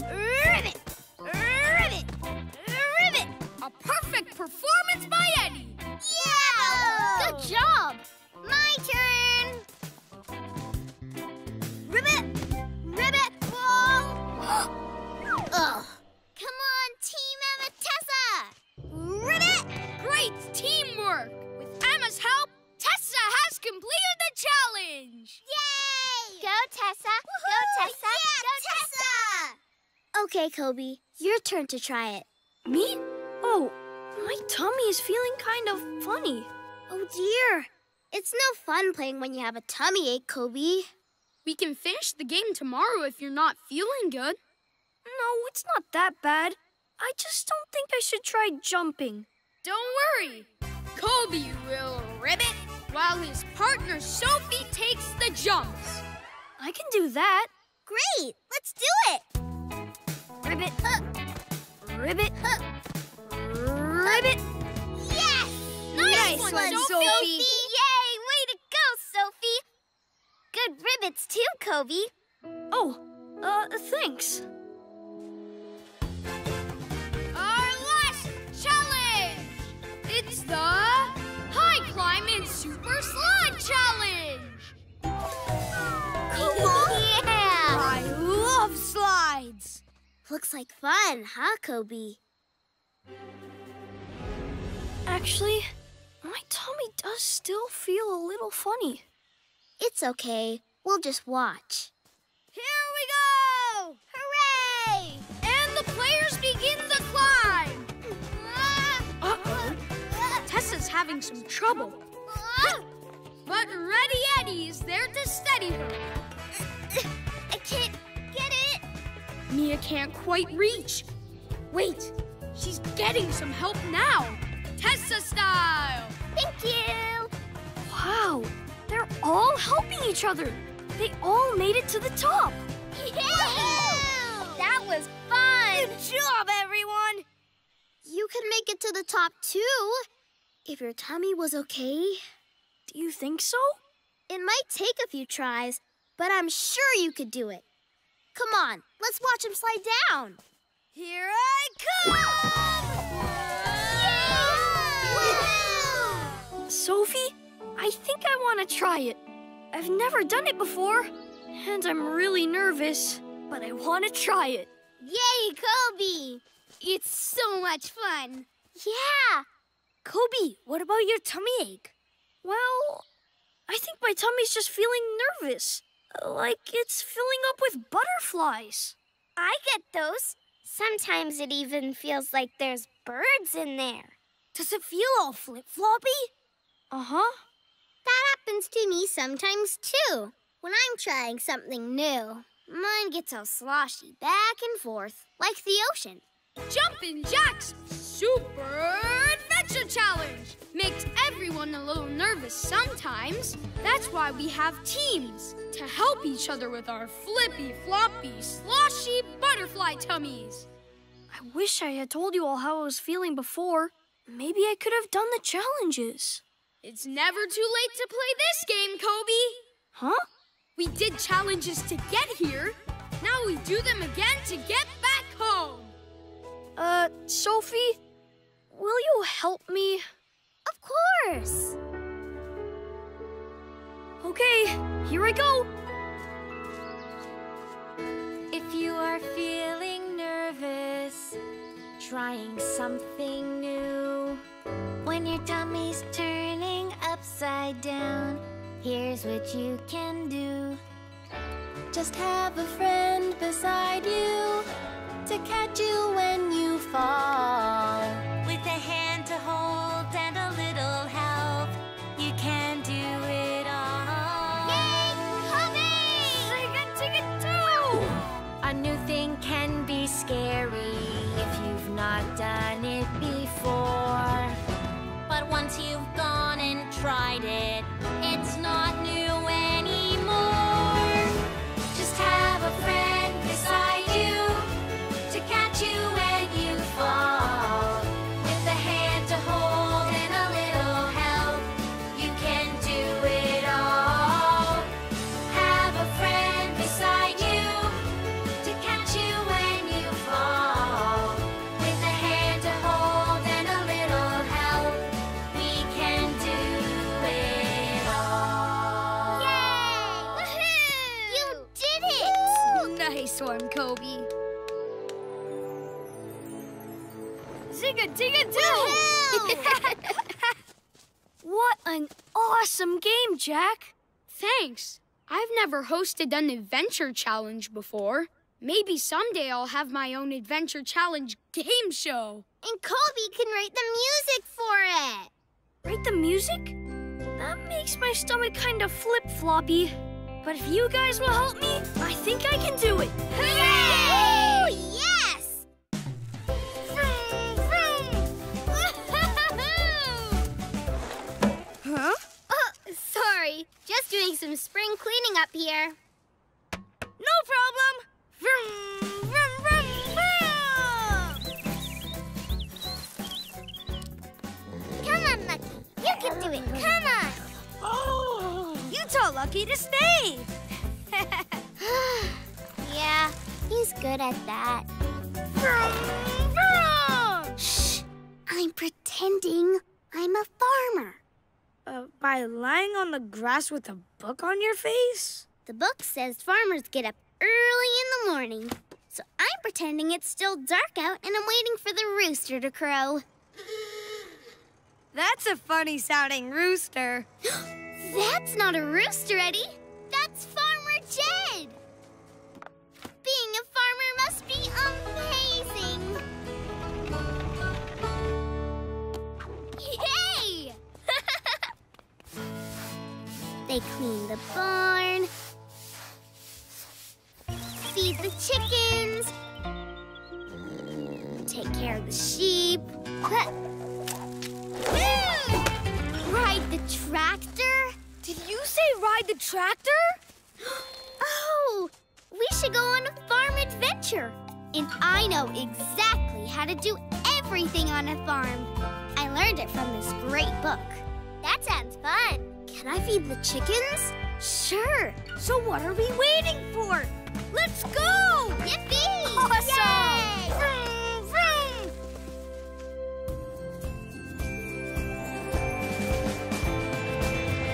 Ribbit! Ribbit! Ribbit! A perfect performance by Eddie! Yeah! Good job! My turn! Ribbit! Ribbit! Whoa! Ugh! Come on, Team Emma Tessa! Ribbit! Great teamwork! With Emma's help, Tessa has completed the challenge! Yay! Go, Tessa! Go, Tessa! Yeah, go, Tessa! Okay, Kobe, your turn to try it. Me? Oh, my tummy is feeling kind of funny. Oh, dear. It's no fun playing when you have a tummy ache, Kobe. We can finish the game tomorrow if you're not feeling good. No, it's not that bad. I just don't think I should try jumping. Don't worry, Kobe will ribbit while his partner Sophie takes the jumps. I can do that. Great, let's do it. Ribbit, ribbit, ribbit. Yes! Nice one, Sophie. Yay, way to go, Sophie. Good ribbits too, Kobe. Oh, thanks. It's the High Climb and Super Slide Challenge! Cool! Yeah! I love slides! Looks like fun, huh, Kobe? Actually, my tummy does still feel a little funny. It's okay. We'll just watch. Here we go! Hooray! And the players begin the climb! Tessa's having some trouble. But Ready Eddie is there to steady her. I can't get it. Mia can't quite reach. Wait, she's getting some help now. Tessa style. Thank you. Wow, they're all helping each other. They all made it to the top. Yeah. That was fun. Good job, everyone. You could make it to the top, too. If your tummy was okay. Do you think so? It might take a few tries, but I'm sure you could do it. Come on, let's watch him slide down. Here I come! Yay! Sophie, I think I want to try it. I've never done it before, and I'm really nervous, but I want to try it. Yay, Kobe! It's so much fun. Yeah! Kobe, what about your tummy ache? Well, I think my tummy's just feeling nervous. Like it's filling up with butterflies. I get those. Sometimes it even feels like there's birds in there. Does it feel all flip-floppy? Uh-huh. That happens to me sometimes, too. When I'm trying something new, mine gets all sloshy back and forth, like the ocean. Jumpin' Jack's Super Adventure Challenge makes everyone a little nervous sometimes. That's why we have teams to help each other with our flippy, floppy, sloshy butterfly tummies. I wish I had told you all how I was feeling before. Maybe I could have done the challenges. It's never too late to play this game, Kobe. Huh? We did challenges to get here. Now we do them again to get back home. Sophie, will you help me? Of course! Okay, here I go! If you are feeling nervous, trying something new, when your tummy's turning upside down, here's what you can do. Just have a friend beside you to catch you when you fall. With a hand to hold and a little help, you can do it all. Yay, Kobe! Dig-a-dig-a-doo! A new thing can be scary if you've not done it before. But once you've gone and tried it, it's not new anymore. Just have a friend beside you to catch you when you fall. With a hand to hold and a little help, you can do it all. Have a friend beside you to catch you when you fall. With a hand to hold and a little help, we can do it all. Yay! Woohoo! You did it! Nice one, Kobe. Dig-a-dig-a-doo! What an awesome game, Jack! Thanks. I've never hosted an adventure challenge before. Maybe someday I'll have my own adventure challenge game show. And Kobe can write the music for it. Write the music? That makes my stomach kind of flip-floppy. But if you guys will help me, I think I can do it. Hooray! Yay! Woo, yes! Huh? Oh, sorry. Just doing some spring cleaning up here. No problem! Vroom, vroom, vroom, vroom! Come on, Lucky. You can do it. Come on! You told Lucky to stay! Yeah, he's good at that. Vroom, vroom! Shh! I'm pretending I'm a farmer. By lying on the grass with a book on your face? The book says farmers get up early in the morning. So I'm pretending it's still dark out and I'm waiting for the rooster to crow. That's a funny sounding rooster. That's not a rooster, Eddie. That's Farmer Jed. Being a farmer must be amazing. Yay! They clean the barn, feed the chickens, take care of the sheep, ride the tractor. Did you say ride the tractor? Oh, we should go on a farm adventure. And I know exactly how to do everything on a farm. I learned it from this great book. That sounds fun. Can I feed the chickens? Sure. So what are we waiting for? Let's go! Yippee! Awesome! Vroom, vroom.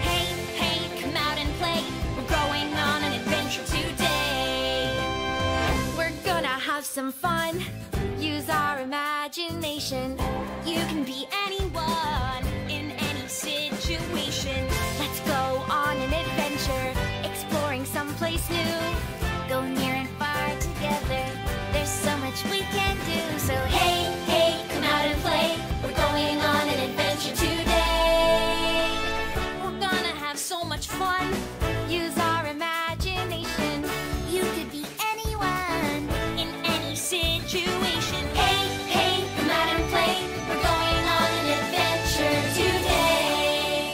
Hey, hey, come out and play. We're going on an adventure today. We're gonna have some fun. Use our imagination. You can be anyone in any situation. Let's go on an adventure, exploring someplace new. Go near and far together. There's so much we can do. So hey, hey, come out and play. We're going on an adventure today. We're gonna have so much fun. Use our imagination. You could be anyone in any situation. Hey, hey, come out and play. We're going on an adventure today.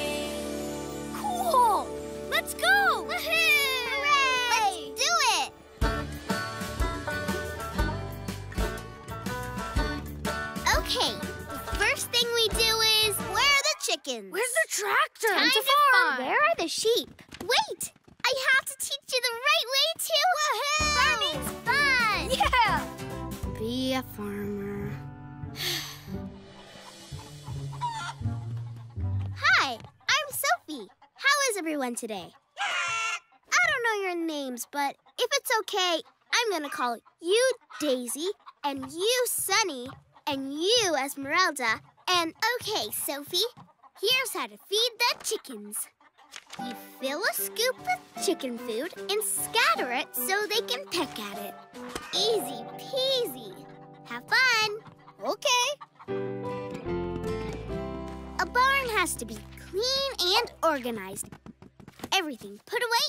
Cool! Let's go! Woohoo! Okay, the first thing we do is, where are the chickens? Where's the tractor? Time to farm. Where are the sheep? Wait, I have to teach you the right way to. Woohoo! Farming's fun! Yeah! Be a farmer. Hi, I'm Sophie. How is everyone today? I don't know your names, but if it's okay, I'm gonna call you Daisy and you Sunny. And you, Esmeralda. And okay, Sophie, here's how to feed the chickens. You fill a scoop with chicken food and scatter it so they can peck at it. Easy peasy. Have fun. Okay. A barn has to be clean and organized. Everything put away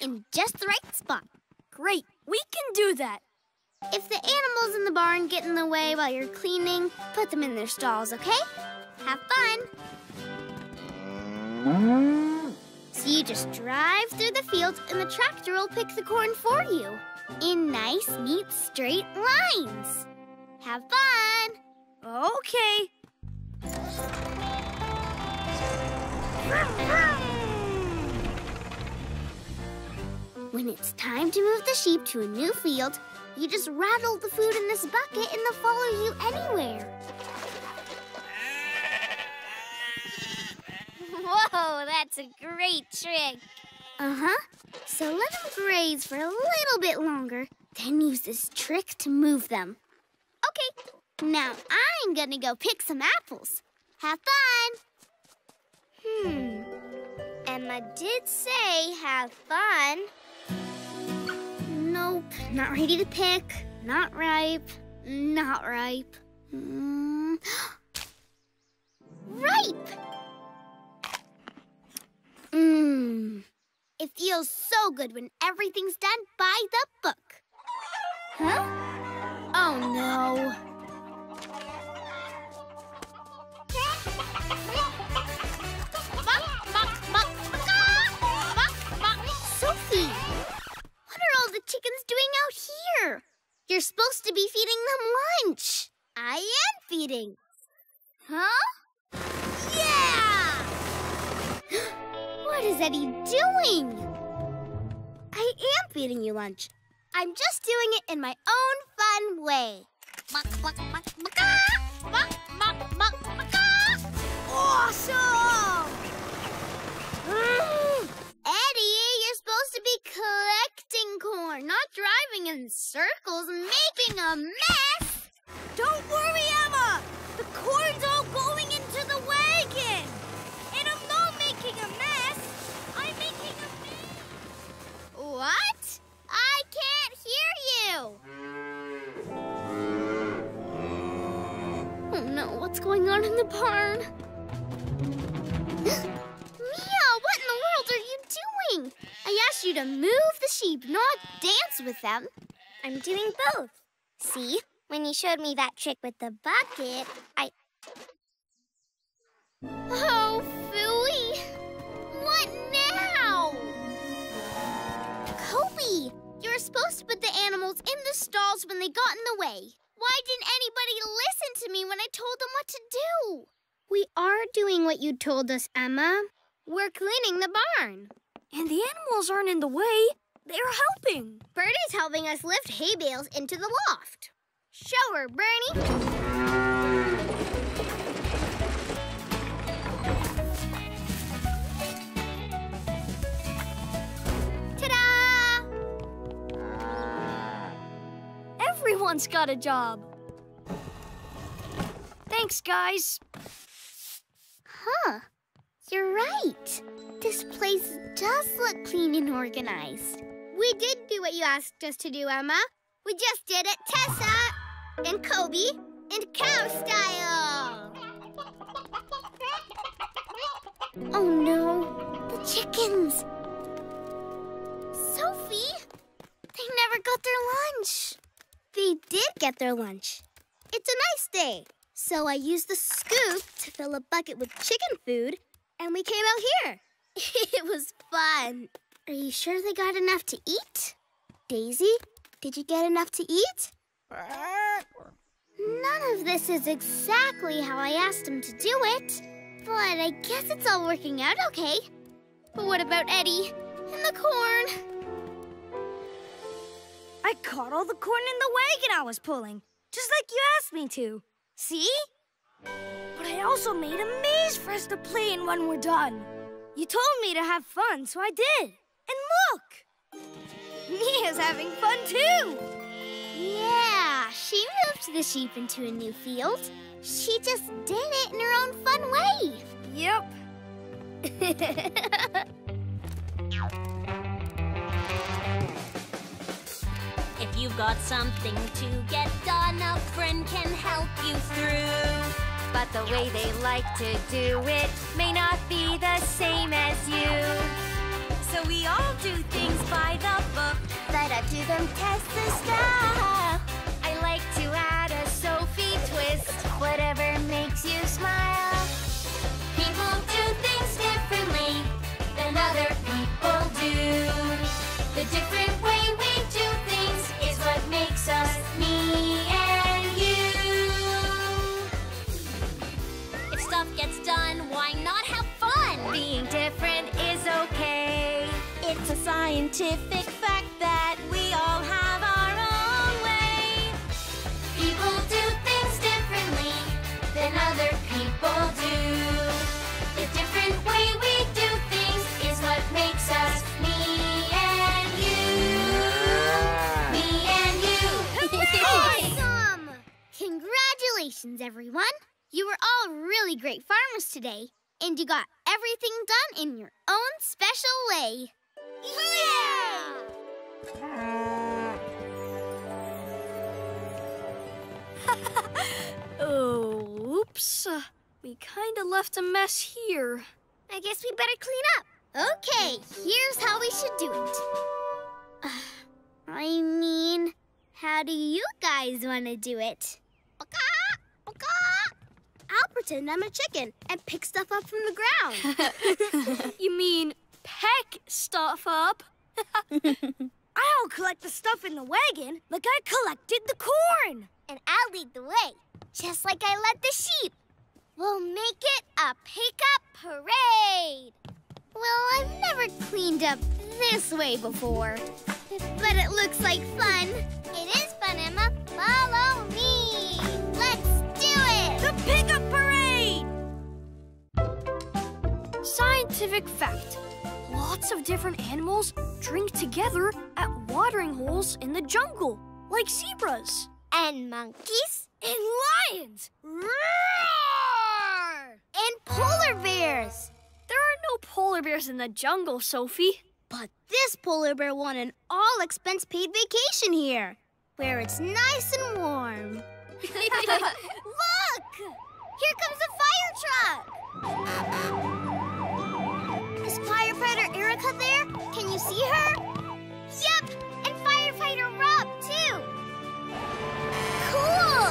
in just the right spot. Great. We can do that. If the animals in the barn get in the way while you're cleaning, put them in their stalls, okay? Have fun. So you just drive through the fields and the tractor will pick the corn for you in nice, neat, straight lines. Have fun. Okay. When it's time to move the sheep to a new field, you just rattle the food in this bucket and they'll follow you anywhere. Whoa, that's a great trick. So let them graze for a little bit longer, then use this trick to move them. Okay, now I'm gonna go pick some apples. Have fun. Emma did say have fun. Nope, not ready to pick, not ripe, not ripe. Ripe! It feels so good when everything's done by the book. Huh? Oh no. Sophie, what are all the chickens doing out here? You're supposed to be feeding them lunch. I am feeding. Huh? Yeah! What is Eddie doing? I am feeding you lunch. I'm just doing it in my own fun way. Awesome! Eddie, you're supposed to be collecting corn, not driving in circles and making a mess. Don't worry, Emma. The corn's all going into the wagon. And I'm not making a mess. I'm making a mess. What? I can't hear you. Oh no, what's going on in the barn? Mia, what in the world are you doing? I asked you to move the sheep, not dance with them. I'm doing both. See, when you showed me that trick with the bucket, Oh, phooey! What now? Kobe, you were supposed to put the animals in the stalls when they got in the way. Why didn't anybody listen to me when I told them what to do? We are doing what you told us, Emma. We're cleaning the barn. And the animals aren't in the way. They're helping. Bertie's helping us lift hay bales into the loft. Show her, Bernie. Ta-da! Everyone's got a job. Thanks, guys. Huh. You're right. This place does look clean and organized. We did do what you asked us to do, Emma. We just did it Tessa and Kobe and cow style. Oh no, the chickens. Sophie, they never got their lunch. They did get their lunch. It's a nice day. So I used the scoop to fill a bucket with chicken food, and we came out here. It was fun. Are you sure they got enough to eat? Daisy, did you get enough to eat? None of this is exactly how I asked him to do it, but I guess it's all working out okay. But what about Eddie and the corn? I caught all the corn in the wagon I was pulling, just like you asked me to. See? But I also made a maze for us to play in when we're done. You told me to have fun, so I did. And look! Mia's having fun, too! Yeah, she moved the sheep into a new field. She just did it in her own fun way. Yep. If you've got something to get done, a friend can help you through. But the way they like to do it may not be the same as you. So we all do things by the book, but up to them test the stuff. I like to add a Sophie twist, whatever makes you smile. People do things differently than other people do. The different way we do things is what makes us me and you. If stuff gets done, why not have fun? Being different is okay. It's a scientific fact that we all have our own way. People do things differently than other people do. The different way we do things is what makes us me and you. Me and you. Hooray! Awesome! Congratulations, everyone. You were all really great farmers today, and you got everything done in your own special way. Yeah! Oh, oops. We kinda left a mess here. I guess we better clean up. Okay, here's how we should do it. I mean, how do you guys want to do it? I'll pretend I'm a chicken and pick stuff up from the ground. You mean peck stuff up? I'll collect the stuff in the wagon like I collected the corn. And I'll lead the way, just like I led the sheep. We'll make it a pick-up parade. Well, I've never cleaned up this way before, but it looks like fun. It is fun, Emma. Follow me. Let's do it. The pick-up parade. Scientific fact. Lots of different animals drink together at watering holes in the jungle, like zebras. And monkeys. And lions. Roar! And polar bears. There are no polar bears in the jungle, Sophie. But this polar bear won an all-expense-paid vacation here, where it's nice and warm. Look! Here comes a fire truck! Is Firefighter Erica there? Can you see her? Yep! And Firefighter Rob, too! Cool!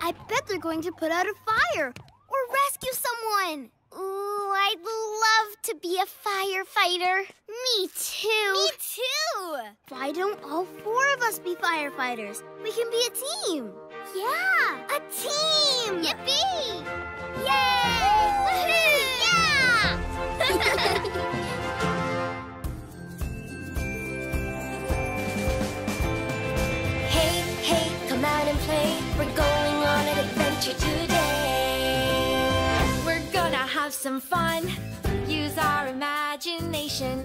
I bet they're going to put out a fire or rescue someone. Ooh, I'd love to be a firefighter. Me, too. Me, too! Why don't all four of us be firefighters? We can be a team. Yeah! A team! Yippee! Yay! Woohoo! Hey, hey, come out and play. We're going on an adventure today. We're gonna have some fun. Use our imagination.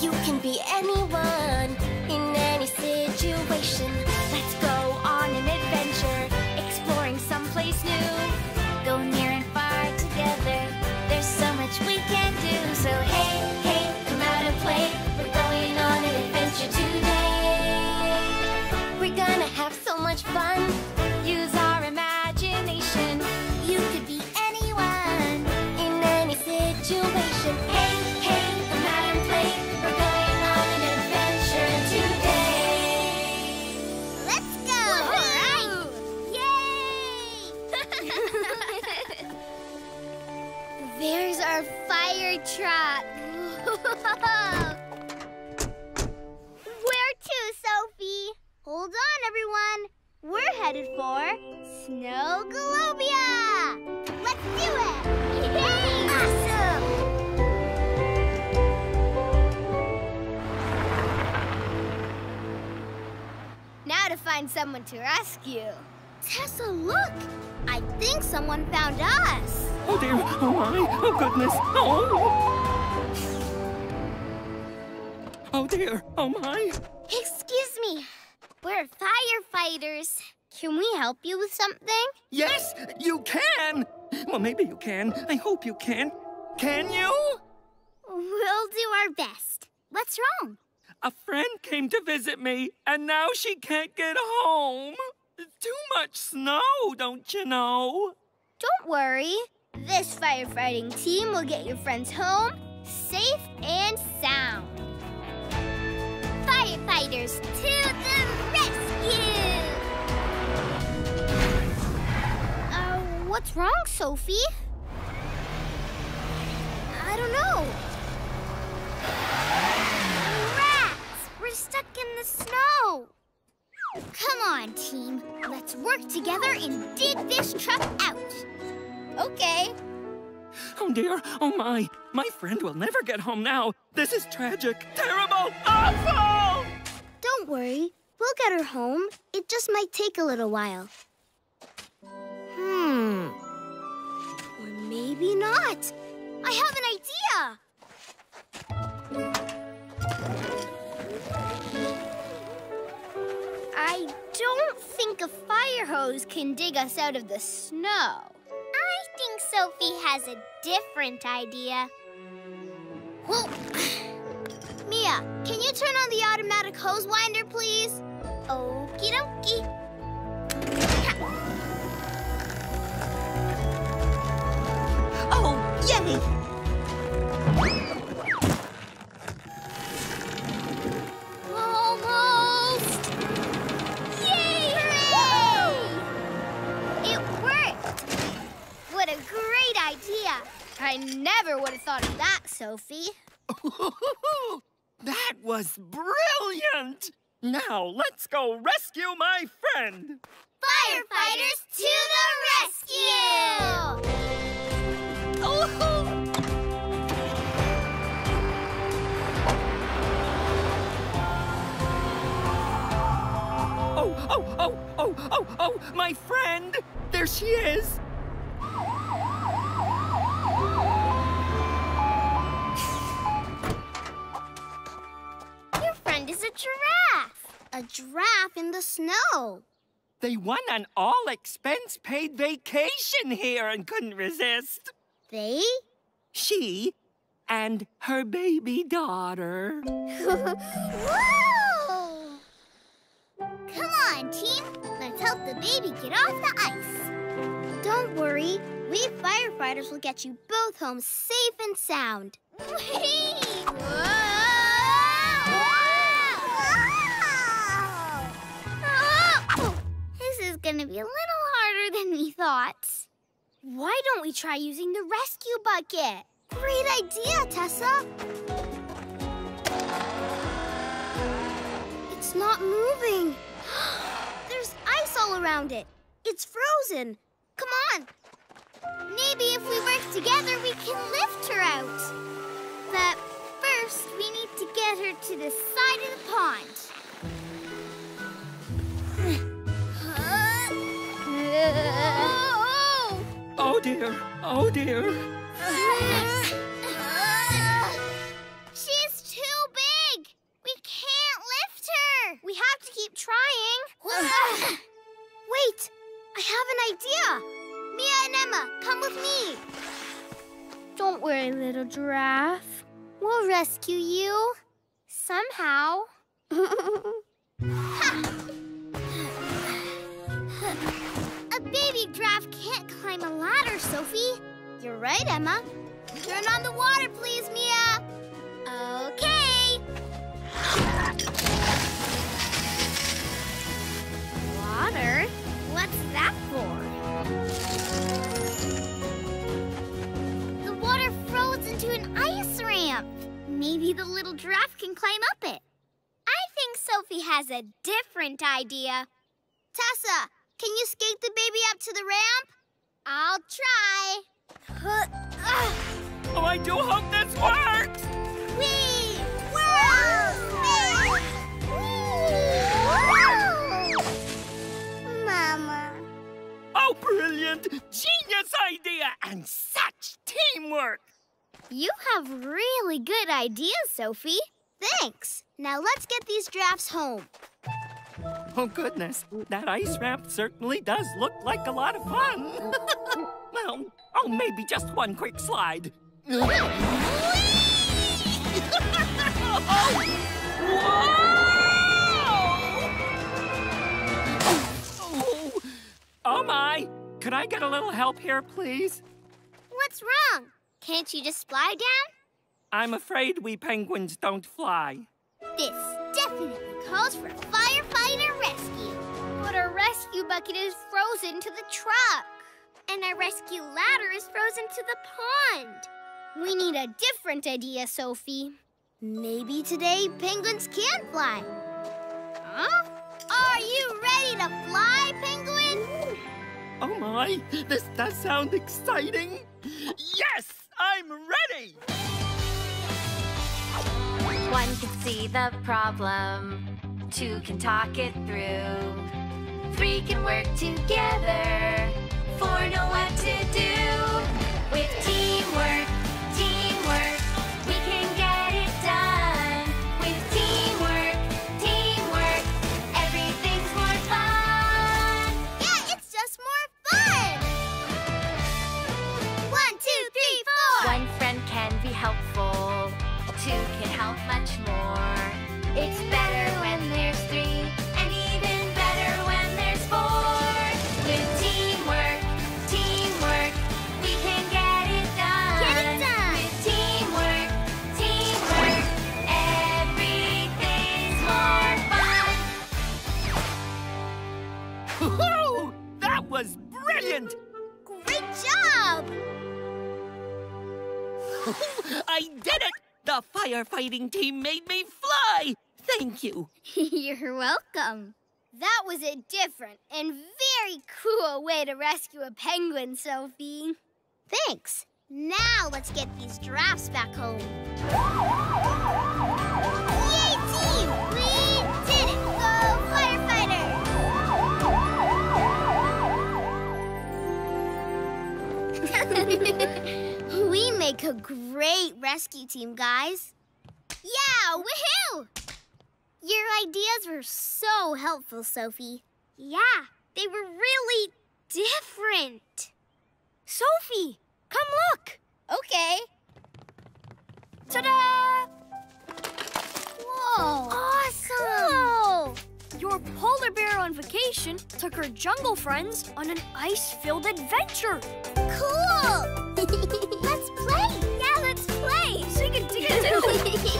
You can be anyone in any situation. Let's go on an adventure, exploring someplace new. Go near and far together. There's so much we can do. So hey, hey, come out and play. We're going on an adventure today. We're gonna have so much fun. Use our imagination. You could be anyone in any situation. Hey, hey, come out and play. We're going on an adventure today. Let's go! Alright! Yay! There's our fire truck. Where to, Sophie? Hold on, everyone. We're headed for Snow Globia. Let's do it! Yay! Awesome! Now to find someone to rescue. Tessa, look! I think someone found us. Oh dear, oh my, oh goodness, oh! Oh dear, oh my! Excuse me, we're firefighters. Can we help you with something? Yes, you can! Well, maybe you can. I hope you can. Can you? We'll do our best. What's wrong? A friend came to visit me, and now she can't get home. Too much snow, don't you know? Don't worry. This firefighting team will get your friends home safe and sound. Firefighters to the rescue! What's wrong, Sophie? I don't know. Rats! We're stuck in the snow. Come on, team. Let's work together and dig this truck out. Okay. Oh, dear. Oh, my. My friend will never get home now. This is tragic, terrible, awful! Don't worry. We'll get her home. It just might take a little while. Or maybe not. I have an idea. I don't think a fire hose can dig us out of the snow. I think Sophie has a different idea. Whoa. Mia, can you turn on the automatic hose winder, please? Okie dokie. Oh, yay! Almost! Yay! Hooray! It worked! What a great idea! I never would have thought of that, Sophie. That was brilliant! Now let's go rescue my friend! Firefighters to the rescue! Oh, my friend! There she is! Your friend is a giraffe. A giraffe in the snow. They won an all-expense-paid vacation here and couldn't resist. They? She and her baby daughter. Whoa! Come on, team. Let's help the baby get off the ice. Don't worry. We firefighters will get you both home safe and sound. Whoa! Gonna be a little harder than we thought. Why don't we try using the rescue bucket? Great idea, Tessa. It's not moving. There's ice all around it. It's frozen. Come on. Maybe if we work together, we can lift her out. But first, we need to get her to the side of the pond. Oh, dear. Oh, dear. She's too big. We can't lift her. We have to keep trying. Wait. I have an idea. Mia and Emma, come with me. Don't worry, little giraffe. We'll rescue you. Somehow. Baby giraffe can't climb a ladder, Sophie. You're right, Emma. Turn on the water, please, Mia. Okay. Water? What's that for? The water froze into an ice ramp. Maybe the little giraffe can climb up it. I think Sophie has a different idea. Tessa! Can you skate the baby up to the ramp? I'll try. Oh, I do hope this works! Whee! Whoa! Whee! Whoa! Mama. Oh, brilliant! Genius idea and such teamwork! You have really good ideas, Sophie. Thanks. Now let's get these giraffes home. Oh, goodness. That ice ramp certainly does look like a lot of fun. Well, maybe just one quick slide. Whoa! Oh my! Could I get a little help here, please? What's wrong? Can't you just fly down? I'm afraid we penguins don't fly. This definitely calls for a firefighter rescue. But our rescue bucket is frozen to the truck. And our rescue ladder is frozen to the pond. We need a different idea, Sophie. Maybe today penguins can fly. Huh? Are you ready to fly, penguin? Oh my, this does sound exciting. Yes, I'm ready! One can see the problem. Two can talk it through. Three can work together. Four know what to do. With teamwork, teamwork, we can get it done. With teamwork, teamwork, everything's more fun. Yeah, it's just more fun! 1, 2, 3, 4! One friend can be helpful. Two can help much more. It's better when there's three, and even better when there's four. With teamwork, we can get it done. Get it done! With teamwork, everything's more fun! Woohoo! That was brilliant! Great job! I did it! The firefighting team made me fly! Thank you. You're welcome. That was a different and very cool way to rescue a penguin, Sophie. Thanks. Now let's get these giraffes back home. Yay, team! We did it! Go, firefighter! We make a great rescue team, guys. Yeah, woohoo! Your ideas were so helpful, Sophie. Yeah, they were really different. Sophie, come look. Okay. Ta-da! Whoa! Awesome! Cool. Your polar bear on vacation took her jungle friends on an ice-filled adventure. Cool! Let's play! Yeah, let's play! Dig-a-dig-a-doo!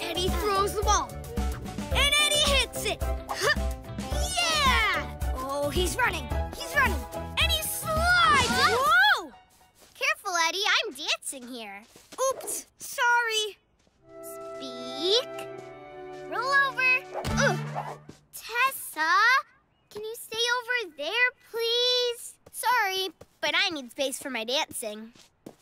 Eddie throws the ball. And Eddie hits it! Yeah! Oh, he's running! And he slides! Whoa! Careful, Eddie, I'm dancing here. Oops, sorry. Speak. Roll over. Tessa? Can you stay over there, please? Sorry, but I need space for my dancing.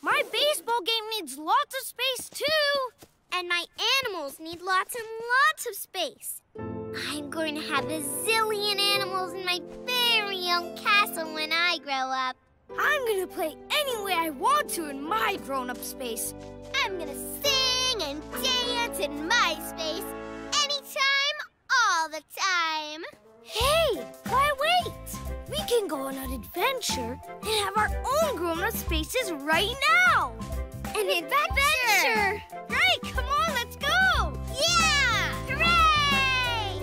My baseball game needs lots of space, too. And my animals need lots and lots of space. I'm going to have a zillion animals in my very own castle when I grow up. I'm going to play any way I want to in my grown-up space. I'm going to sing and dance in my space. Anytime, all the time. Hey, why wait? We can go on an adventure and have our own grown-up spaces right now. An adventure! Right, come on, let's go! Yeah! Hooray!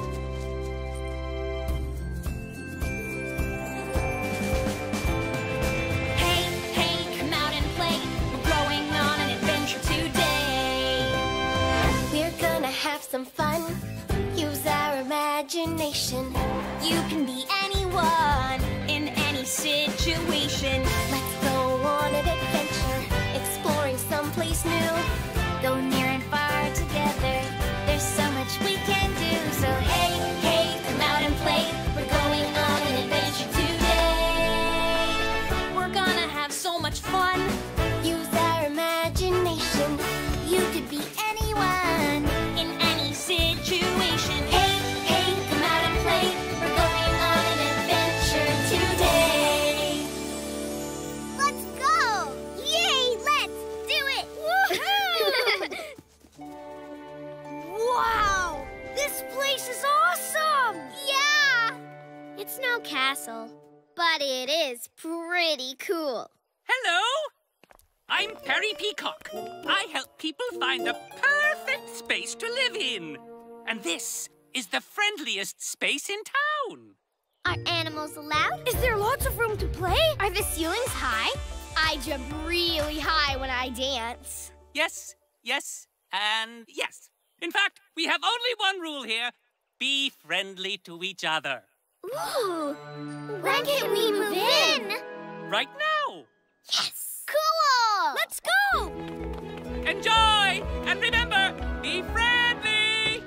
Hey, hey, come out and play. We're going on an adventure today. We're gonna have some fun. Use our imagination. You can be anyone in any situation. Let's go on an adventure, exploring someplace new. Go near and far together. There's so much we can do. So hey, hey, come out and play. We're going on an adventure today. We're gonna have so much fun. Use our imagination. You could be anyone in any situation. Hey, hey, come out and play. We're going on an adventure today. Let's go! Yay, let's do it! Woohoo! Wow! This place is awesome! Yeah! It's no castle, but But it is pretty cool. Hello! I'm Perry Peacock. I help people find the perfect space to live in. And this is the friendliest space in town. Are animals allowed? Is there lots of room to play? Are the ceilings high? I jump really high when I dance. Yes, yes, and yes. In fact, we have only one rule here. Be friendly to each other. Ooh! When can we move in? Right now! Yes! Cool! Let's go! Enjoy! And remember, be friendly!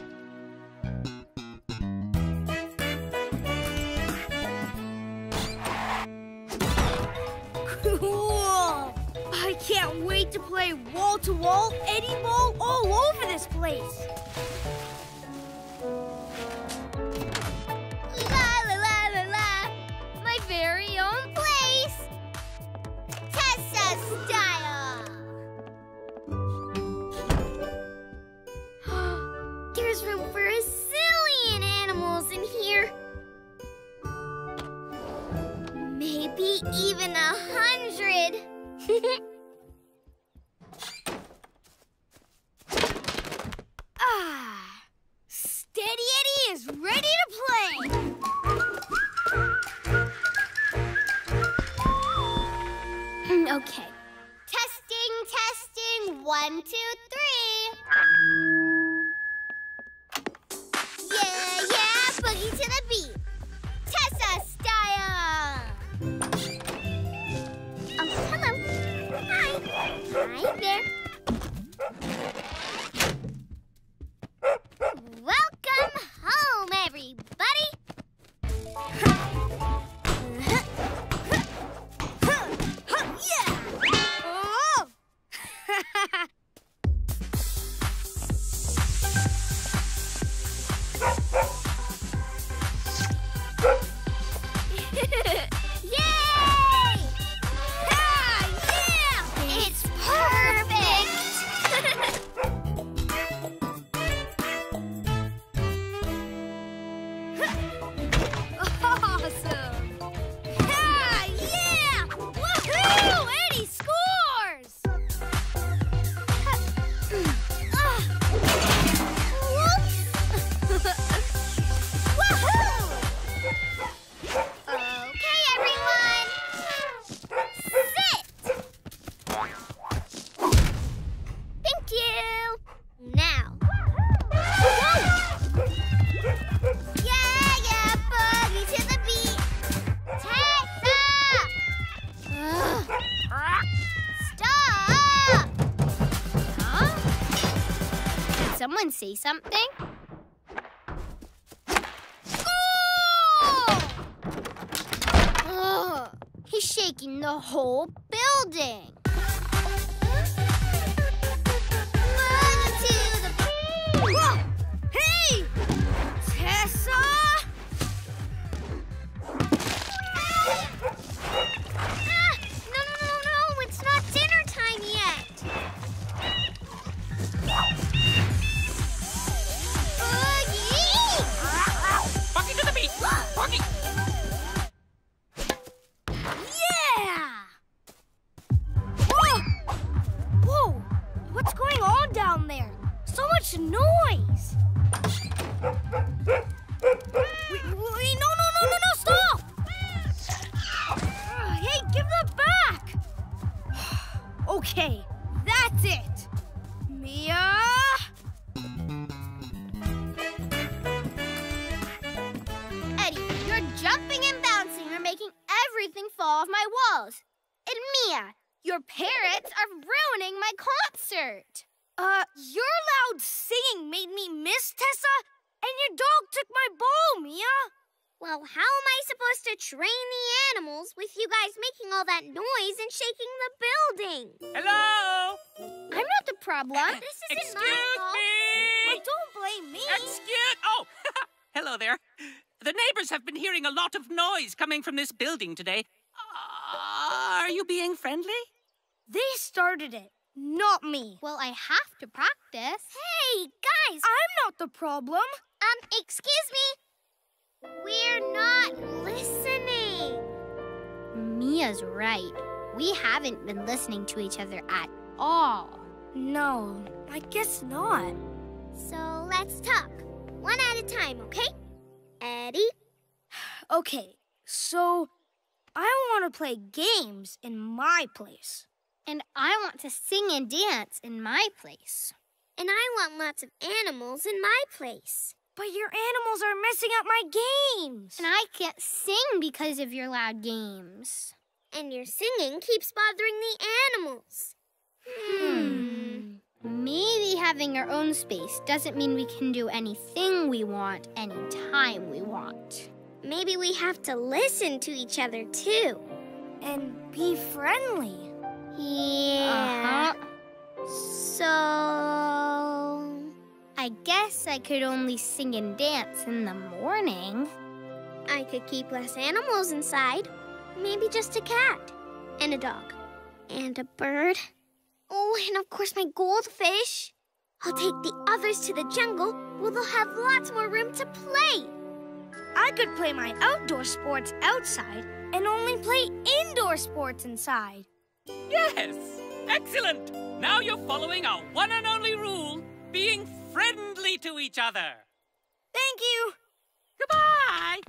Cool! I can't wait to play wall-to-wall, Eddie ball all over this place! Very own place! Tessa style! There's room for a zillion animals in here. Maybe even 100. Steady Eddie is ready to play! Okay. Testing, testing, 1, 2, 3. Yeah, yeah, boogie to the beat. Tessa style. Oh, hello. Hi. Hi there. Welcome home, everybody. Say something? Oh! Ugh, he's shaking the whole building. Welcome to the... Whoa! Hey! Tessa! No, it's not dinner time yet. Bucky. Yeah! Whoa! Whoa! What's going on down there? So much noise! Wait, no, stop! Hey, give that back! Okay, that's it! Mia! Jumping and bouncing are making everything fall off my walls. And Mia, your parrots are ruining my concert. Your loud singing made me miss Tessa, and your dog took my ball, Mia. Well, how am I supposed to train the animals with you guys making all that noise and shaking the building? Hello? I'm not the problem. This isn't my fault. Excuse me! Well, don't blame me. Excuse... Oh, hello there. The neighbors have been hearing a lot of noise coming from this building today. Are you being friendly? They started it, not me. Well, I have to practice. Hey, guys! I'm not the problem. Excuse me. We're not listening. Mia's right. We haven't been listening to each other at all. No, I guess not. So let's talk, one at a time, okay? Eddie? Okay, so I want to play games in my place. And I want to sing and dance in my place. And I want lots of animals in my place. But your animals are messing up my games. And I can't sing because of your loud games. And your singing keeps bothering the animals. Maybe having our own space doesn't mean we can do anything we want, anytime we want. Maybe we have to listen to each other, too. And be friendly. Yeah. So... I guess I could only sing and dance in the morning. I could keep less animals inside. Maybe just a cat. And a dog. And a bird. Oh, and of course my goldfish. I'll take the others to the jungle where they'll have lots more room to play. I could play my outdoor sports outside and only play indoor sports inside. Yes! Excellent! Now you're following our one and only rule, being friendly to each other. Thank you! Goodbye!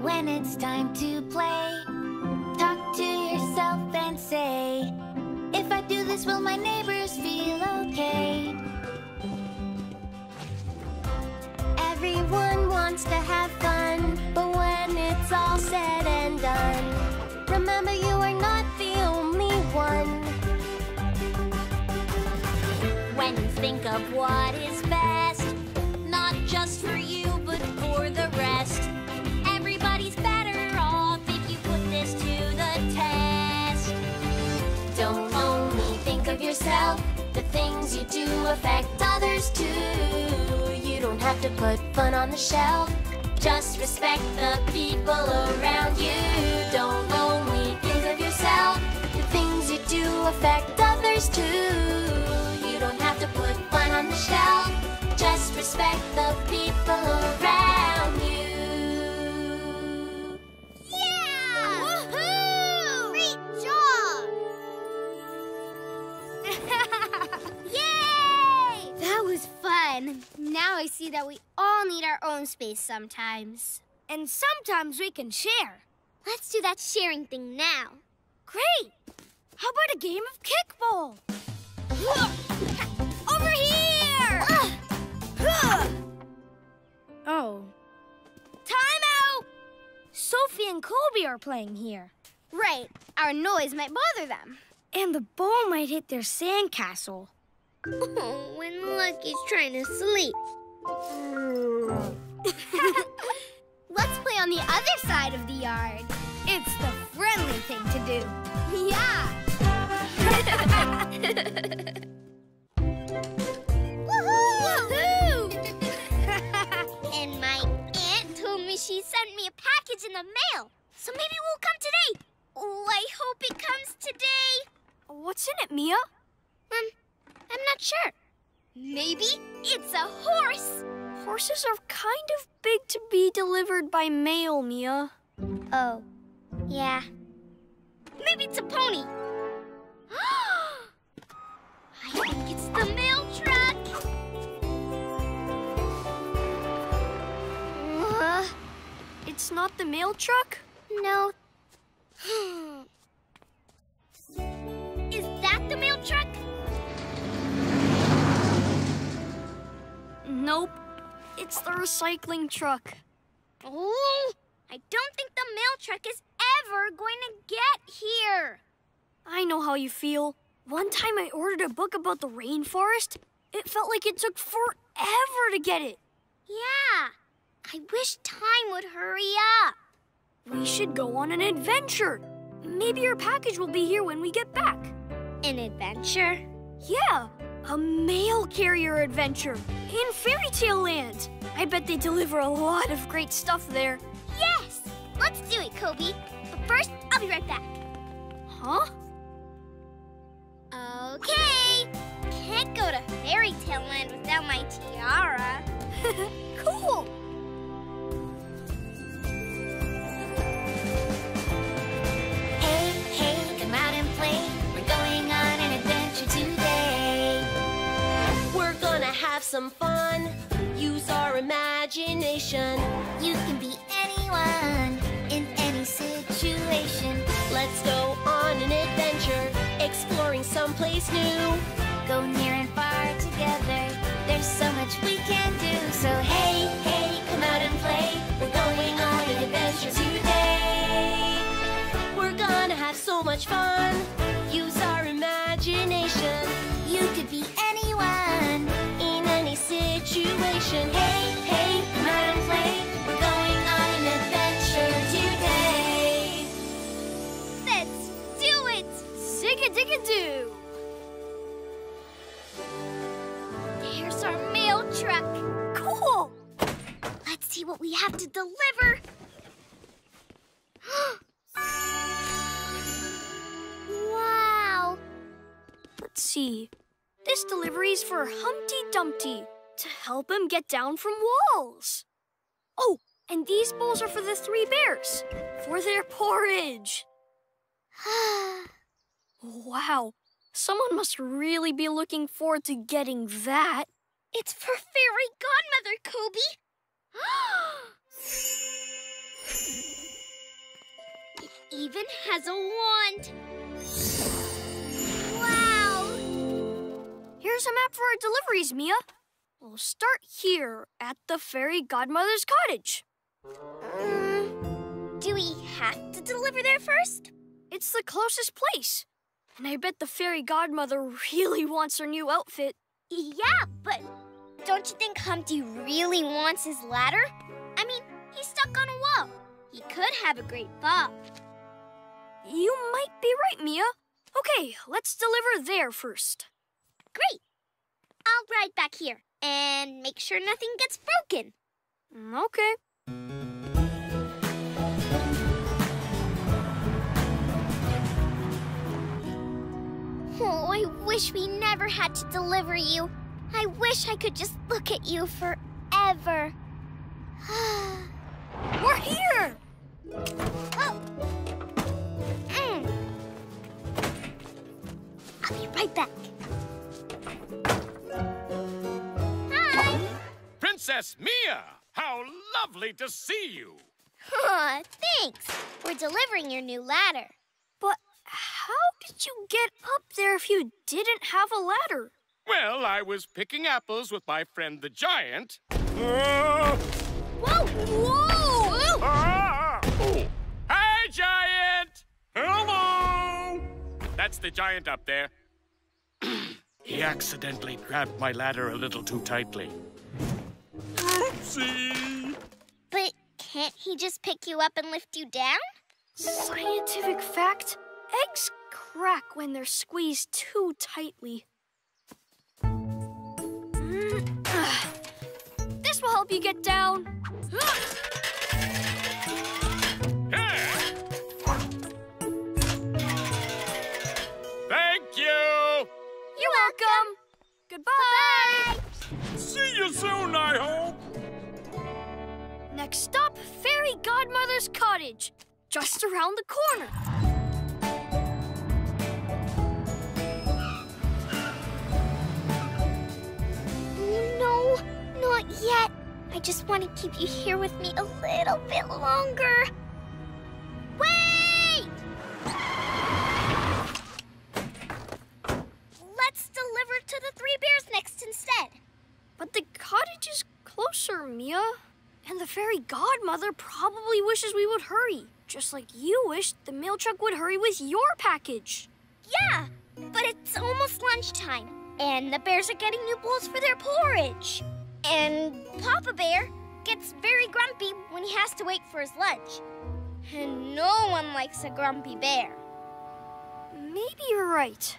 When it's time to play, talk to yourself and say, if I do this, will my neighbors feel okay? Everyone wants to have fun, but when it's all said and done, remember you are not the only one. When you think of what is best, not just for you, but for the rest, everybody's better off if you put this to the test. Don't only think of yourself. The things you do affect others too. You don't have to put fun on the shelf. Just respect the people around you. Don't only think of yourself. The things you do affect others too. You don't have to put fun on the shelf. Just respect the people around you. Yay! That was fun. Now I see that we all need our own space sometimes. And sometimes we can share. Let's do that sharing thing now. Great! How about a game of kickball? Over here! Oh. Time out! Sophie and Kobe are playing here. Right. Our noise might bother them. And the ball might hit their sandcastle. Oh, and Lucky's trying to sleep. Let's play on the other side of the yard. It's the friendly thing to do. Yeah! Woohoo! Woohoo! And my aunt told me she sent me a package in the mail. So maybe we'll come today. Oh, I hope it comes today. What's in it, Mia? I'm not sure. Maybe it's a horse. Horses are kind of big to be delivered by mail, Mia. Oh, yeah. Maybe it's a pony. I think it's the mail truck. It's not the mail truck? No. Is that the mail truck? Nope. It's the recycling truck. Oh, I don't think the mail truck is ever going to get here. I know how you feel. One time I ordered a book about the rainforest. It felt like it took forever to get it. Yeah. I wish time would hurry up. We should go on an adventure. Maybe your package will be here when we get back. An adventure? Yeah, a mail carrier adventure in Fairy Tale Land. I bet they deliver a lot of great stuff there. Yes! Let's do it, Kobe. But first, I'll be right back. Huh? Okay. Can't go to Fairy Tale Land without my tiara. cool! Hey, hey, come out and play. We're going on an adventure today. We're gonna have some fun. Use our imagination. You can be anyone in any situation. Let's go on an adventure, exploring someplace new. Go near and far together. There's so much we can do. So hey, hey, come out and play. We're going on an adventure today. We're gonna have so much fun. Use our imagination. You could be anyone in any situation. Hey, hey, come out and play. We're going on an adventure today. Let's do it! Dig-a-dig-a-doo! Here's our mail truck. Cool! Let's see what we have to deliver. Wow! Let's see. This delivery is for Humpty Dumpty to help him get down from walls. Oh, and these bowls are for the three bears for their porridge. Wow. Someone must really be looking forward to getting that. It's for Fairy Godmother, Kobe. It even has a wand. Wow! Here's a map for our deliveries, Mia. We'll start here at the Fairy Godmother's cottage. Do we have to deliver there first? It's the closest place. And I bet the Fairy Godmother really wants her new outfit. Yeah, but don't you think Humpty really wants his ladder? I mean, he's stuck on a wall. He could have a great fall. You might be right, Mia. Okay, let's deliver there first. Great. I'll ride back here and make sure nothing gets broken. Okay. Oh, I wish we never had to deliver you. I wish I could just look at you forever. We're here! Oh! I'll be right back. Hi! Princess Mia! How lovely to see you! Aw, thanks. We're delivering your new ladder. But how did you get up there if you didn't have a ladder? Well, I was picking apples with my friend the giant. Whoa! Whoa! Ah! Oh. Hi, giant! Hello! That's the giant up there. He accidentally grabbed my ladder a little too tightly. Oopsie! But can't he just pick you up and lift you down? Scientific fact? Eggs crack when they're squeezed too tightly. This will help you get down. Hey. Thank you. You're welcome. Goodbye. Bye-bye. See you soon, I hope. Next stop, Fairy Godmother's cottage, just around the corner. Not yet. I just want to keep you here with me a little bit longer. Wait! Let's deliver to the three bears next instead. But the cottage is closer, Mia. And the Fairy Godmother probably wishes we would hurry, just like you wished the mail truck would hurry with your package. Yeah, but it's almost lunchtime, and the bears are getting new bowls for their porridge. And Papa Bear gets very grumpy when he has to wait for his lunch. And no one likes a grumpy bear. Maybe you're right.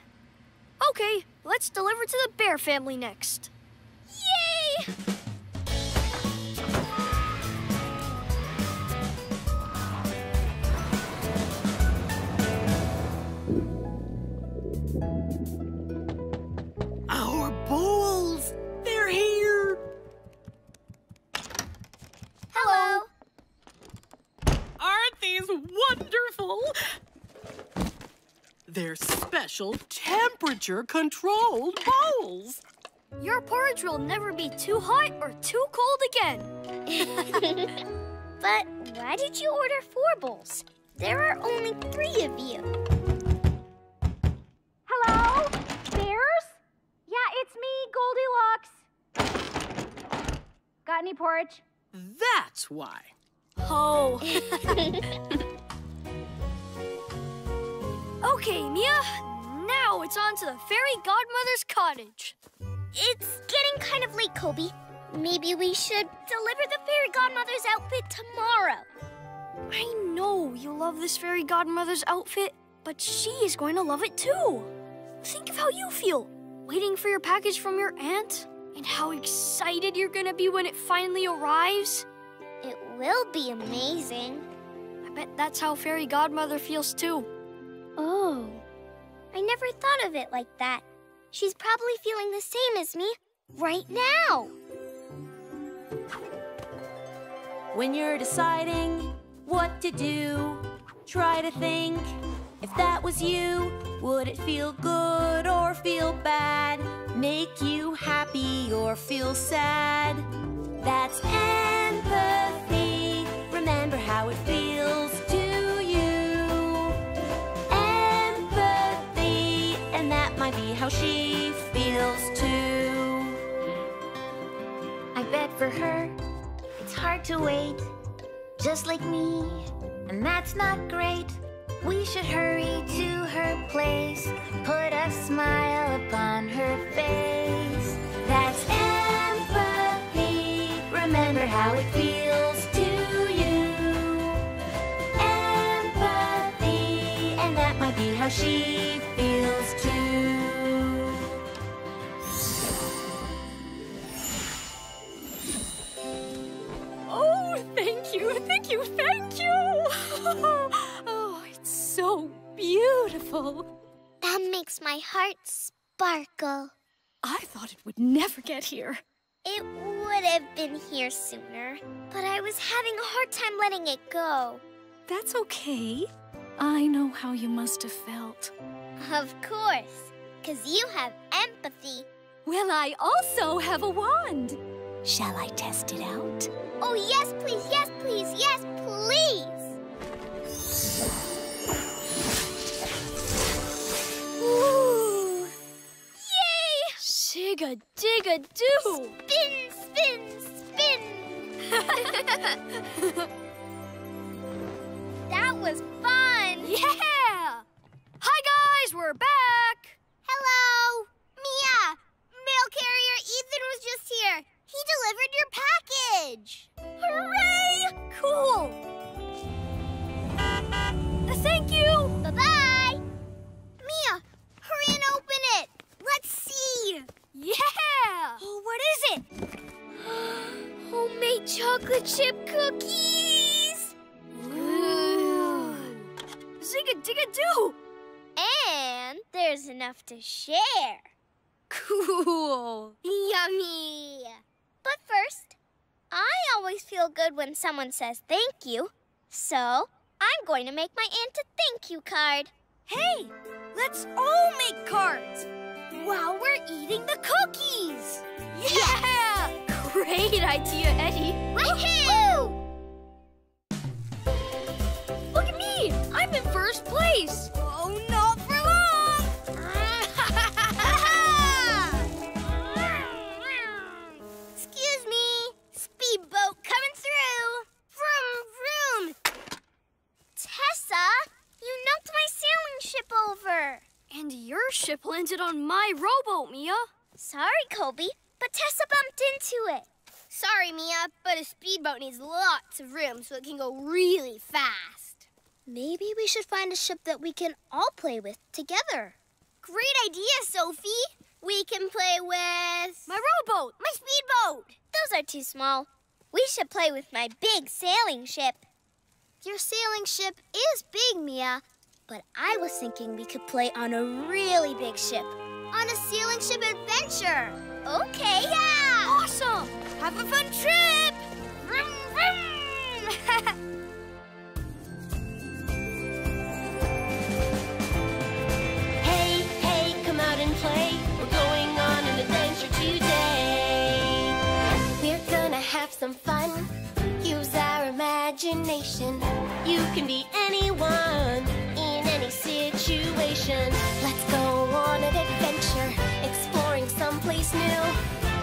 Okay, let's deliver to the bear family next. Yay! Our bowls! They're here! wonderful! They're special temperature-controlled bowls. Your porridge will never be too hot or too cold again. But why did you order 4 bowls? There are only 3 of you. Hello? Bears? Yeah, it's me, Goldilocks. Got any porridge? That's why. Oh. Okay, Mia. Now it's on to the Fairy Godmother's cottage. It's getting kind of late, Kobe. Maybe we should deliver the Fairy Godmother's outfit tomorrow. I know you love this Fairy Godmother's outfit, but she is going to love it too. Think of how you feel, waiting for your package from your aunt, and how excited you're going to be when it finally arrives. It will be amazing. I bet that's how Fairy Godmother feels too. Oh, I never thought of it like that. She's probably feeling the same as me right now. When you're deciding what to do, try to think, if that was you, would it feel good or feel bad? Make you happy or feel sad? That's empathy. Remember how it feels to you. Empathy, and that might be how she feels too. I bet for her, it's hard to wait, just like me, and that's not great. We should hurry to her place, put a smile upon her face. That's empathy. Remember how it feels to you. Empathy, and that might be how she feels too. Oh, thank you, thank you, thank you! Oh, it's so beautiful. That makes my heart sparkle. I thought it would never get here. It would have been here sooner, but I was having a hard time letting it go. That's okay. I know how you must have felt. Of course, because you have empathy. Well, I also have a wand. Shall I test it out? Oh, yes, please, yes, please, yes, please! Ooh! Yay! Dig-a-dig-a-doo! Spin, spin, spin! That was fun! Yeah! Hi, guys, we're back! Hello! Mia! Mail carrier Ethan was just here. He delivered your package! Hooray! Cool! Thank you! Bye-bye! Mia, hurry and open it! Let's see! Yeah! Oh, what is it? Homemade chocolate chip cookies! Ooh! Zig-a-dig-a-doo! And there's enough to share. Cool! Yummy! But first, I always feel good when someone says thank you, so I'm going to make my aunt a thank you card. Hey, let's all make cards while we're eating the cookies. Yeah! Great idea, Eddie. Woohoo! Look at me! I'm in first place. Oh, not for long. Boat coming through. Vroom, vroom. Tessa, you knocked my sailing ship over. And your ship landed on my rowboat, Mia. Sorry, Kobe, but Tessa bumped into it. Sorry, Mia, but a speedboat needs lots of room so it can go really fast. Maybe we should find a ship that we can all play with together. Great idea, Sophie. We can play with... my rowboat. My speedboat. Those are too small. We should play with my big sailing ship. Your sailing ship is big, Mia, but I was thinking we could play on a really big ship. On a sailing ship adventure. Okay, yeah! Awesome! Have a fun trip! Vroom, vroom! imagination. You can be anyone in any situation. Let's go on an adventure, exploring someplace new.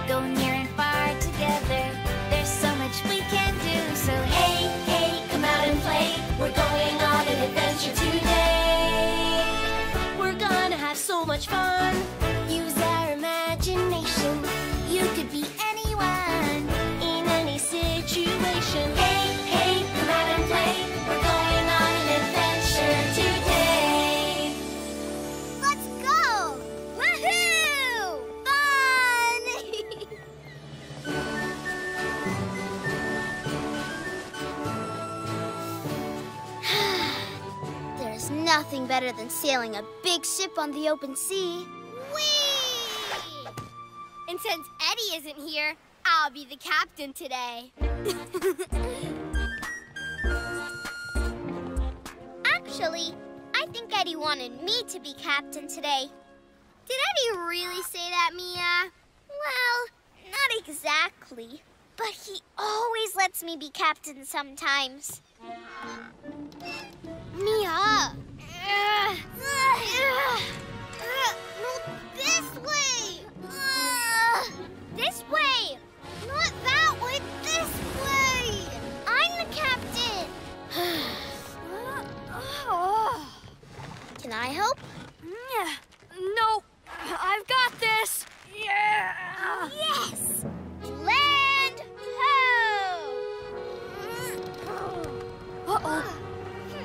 Go near and far together. There's so much we can do. So hey, hey, come out and play. We're going on an adventure today. We're gonna have so much fun. Use our imagination. You could be anyone in any situation. Hey, hey, come out and play. We're going on an adventure today. Let's go! Woohoo! Fun! There's nothing better than sailing a big ship on the open sea. Whee! And since Eddie isn't here, I'll be the captain today. Actually, I think Eddie wanted me to be captain today. Did Eddie really say that, Mia? Well, not exactly. But he always lets me be captain sometimes. Mia! Not this way! This way! Not that way, this way! I'm the captain! Can I help? No, I've got this! Yeah! Yes! Land ho! Uh-oh.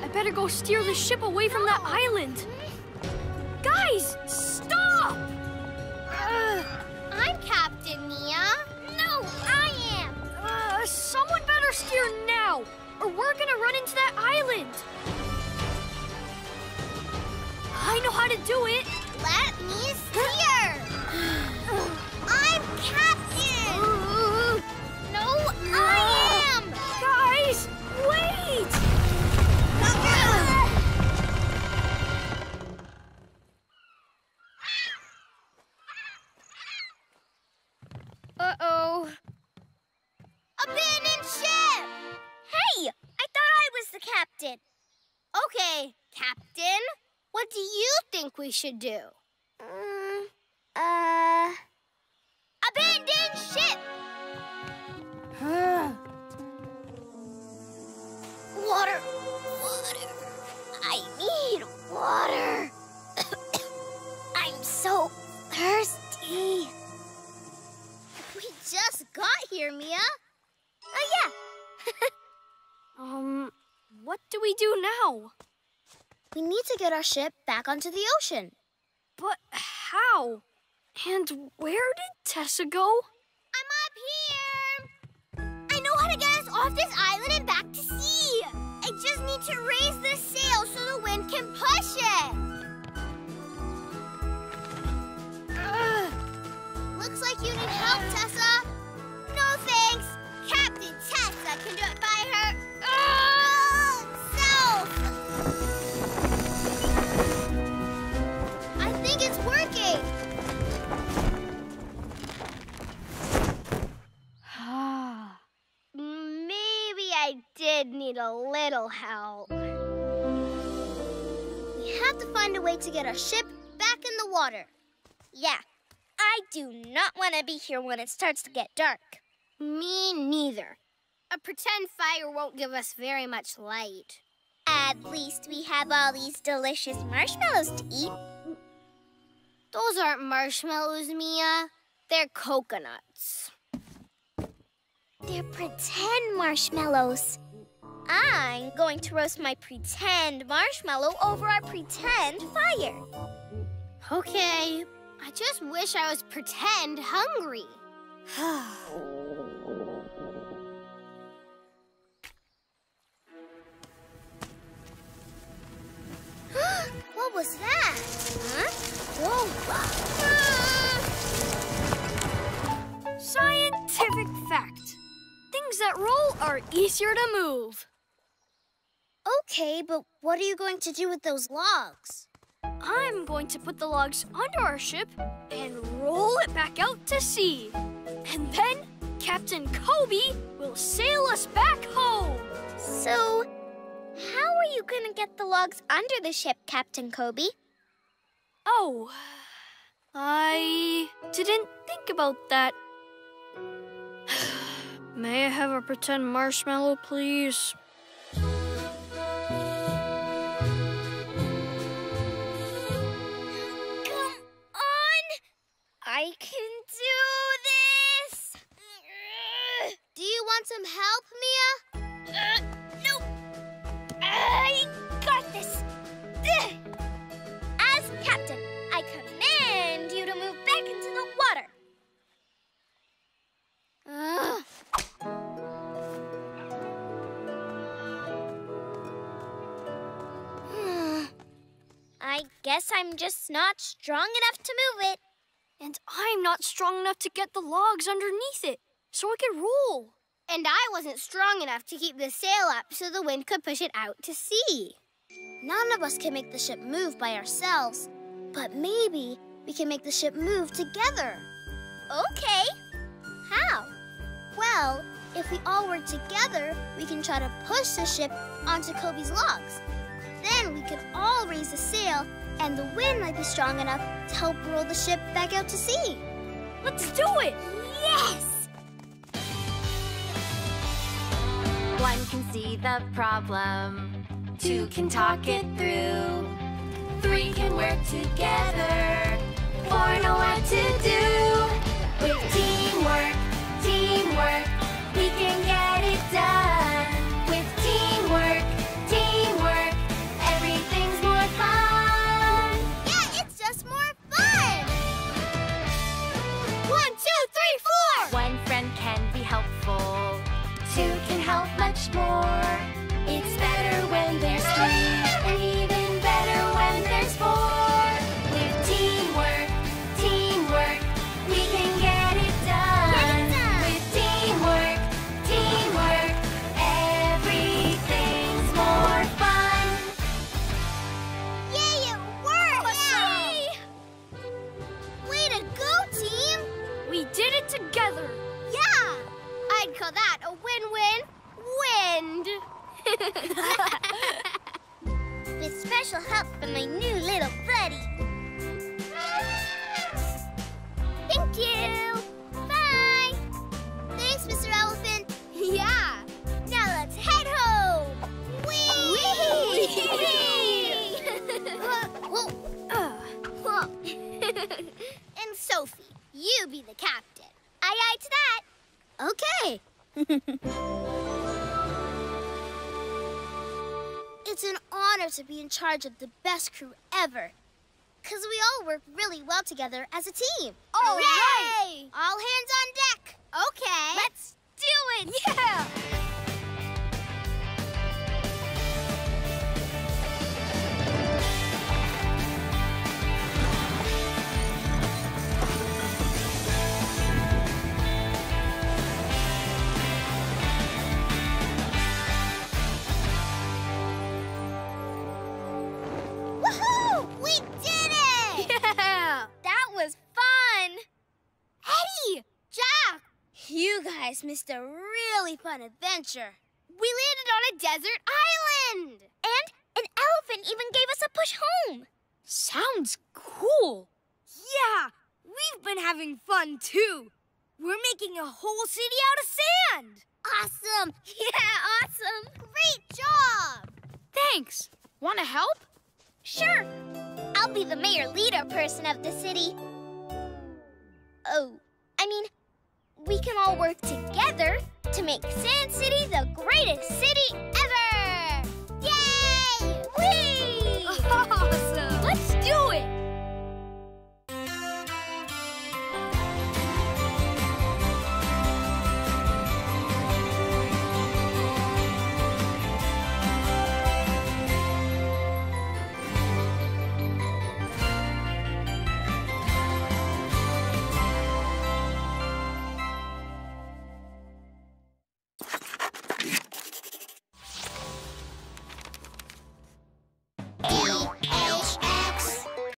I better go steer the ship away from that island. Guys, stop! I'm Captain Mia. No, I am. Someone better steer now, or we're gonna run into that island. I know how to do it. Let me steer. I'm captain. No, I am. Guys, wait. Uh-oh. Abandoned ship! Hey! I thought I was the captain. Okay, Captain. What do you think we should do? Abandoned ship! Water! Water! I need water! I'm so thirsty! We just got here, Mia. Oh, yeah. What do we do now? We need to get our ship back onto the ocean. But how? And where did Tessa go? I'm up here. I know how to get us off this island and back to sea. I just need to raise the sail so the wind can push it. Looks like you need help, Tessa. No thanks. Captain Tessa can do it by herself. I think it's working. Maybe I did need a little help. We have to find a way to get our ship back in the water. Yeah. I do not want to be here when it starts to get dark. Me neither. A pretend fire won't give us very much light. At least we have all these delicious marshmallows to eat. Those aren't marshmallows, Mia. They're coconuts. They're pretend marshmallows. I'm going to roast my pretend marshmallow over our pretend fire. Okay. I just wish I was pretend hungry. What was that? Huh? Whoa. Scientific fact. Things that roll are easier to move. Okay, but what are you going to do with those logs? I'm going to put the logs under our ship and roll it back out to sea. And then Captain Kobe will sail us back home. So you couldn't get the logs under the ship, Captain Kobe. Oh, I didn't think about that. May I have a pretend marshmallow, please? Come on! I can do this! Do you want some help, Mia? Nope. I got this. As captain, I command you to move back into the water. I guess I'm just not strong enough to move it. And I'm not strong enough to get the logs underneath it, so it could roll. And I wasn't strong enough to keep the sail up so the wind could push it out to sea. None of us can make the ship move by ourselves, but maybe we can make the ship move together. Okay. How? Well, if we all work together, we can try to push the ship onto Kobe's logs. Then we could all raise the sail, and the wind might be strong enough to help roll the ship back out to sea. Let's do it! Yes! One can see the problem. Two can talk it through. Three can work together. Four know what to do. With teamwork, teamwork, we can get it done. With teamwork, teamwork, everything's more fun. Yeah, it's just more fun! 1, 2, 3, 4! One friend can be helpful. Two can help much more. It's better when there's three, and even better when there's four. With teamwork, teamwork, we can get it done. With teamwork, teamwork, everything's more fun. Yay, it worked! Yeah. Way to go, team! We did it together! Yeah! I'd call that a win-win-wind! With special help from my new little buddy. Thank you. Bye. Thanks, Mr. Elephant. Yeah. Now let's head home. Whee! And Sophie, you be the captain. Aye, aye to that. Okay. It's an honor to be in charge of the best crew ever, because we all work really well together as a team. All right! All hands on deck. Okay. Let's do it. Yeah! Was fun! Eddie! Jack! You guys missed a really fun adventure. We landed on a desert island! And an elephant even gave us a push home. Sounds cool. Yeah, we've been having fun too. We're making a whole city out of sand. Awesome! Yeah, awesome! Great job! Thanks. Want to help? Sure. I'll be the mayor leader person of the city. Oh, I mean, we can all work together to make Sand City the greatest city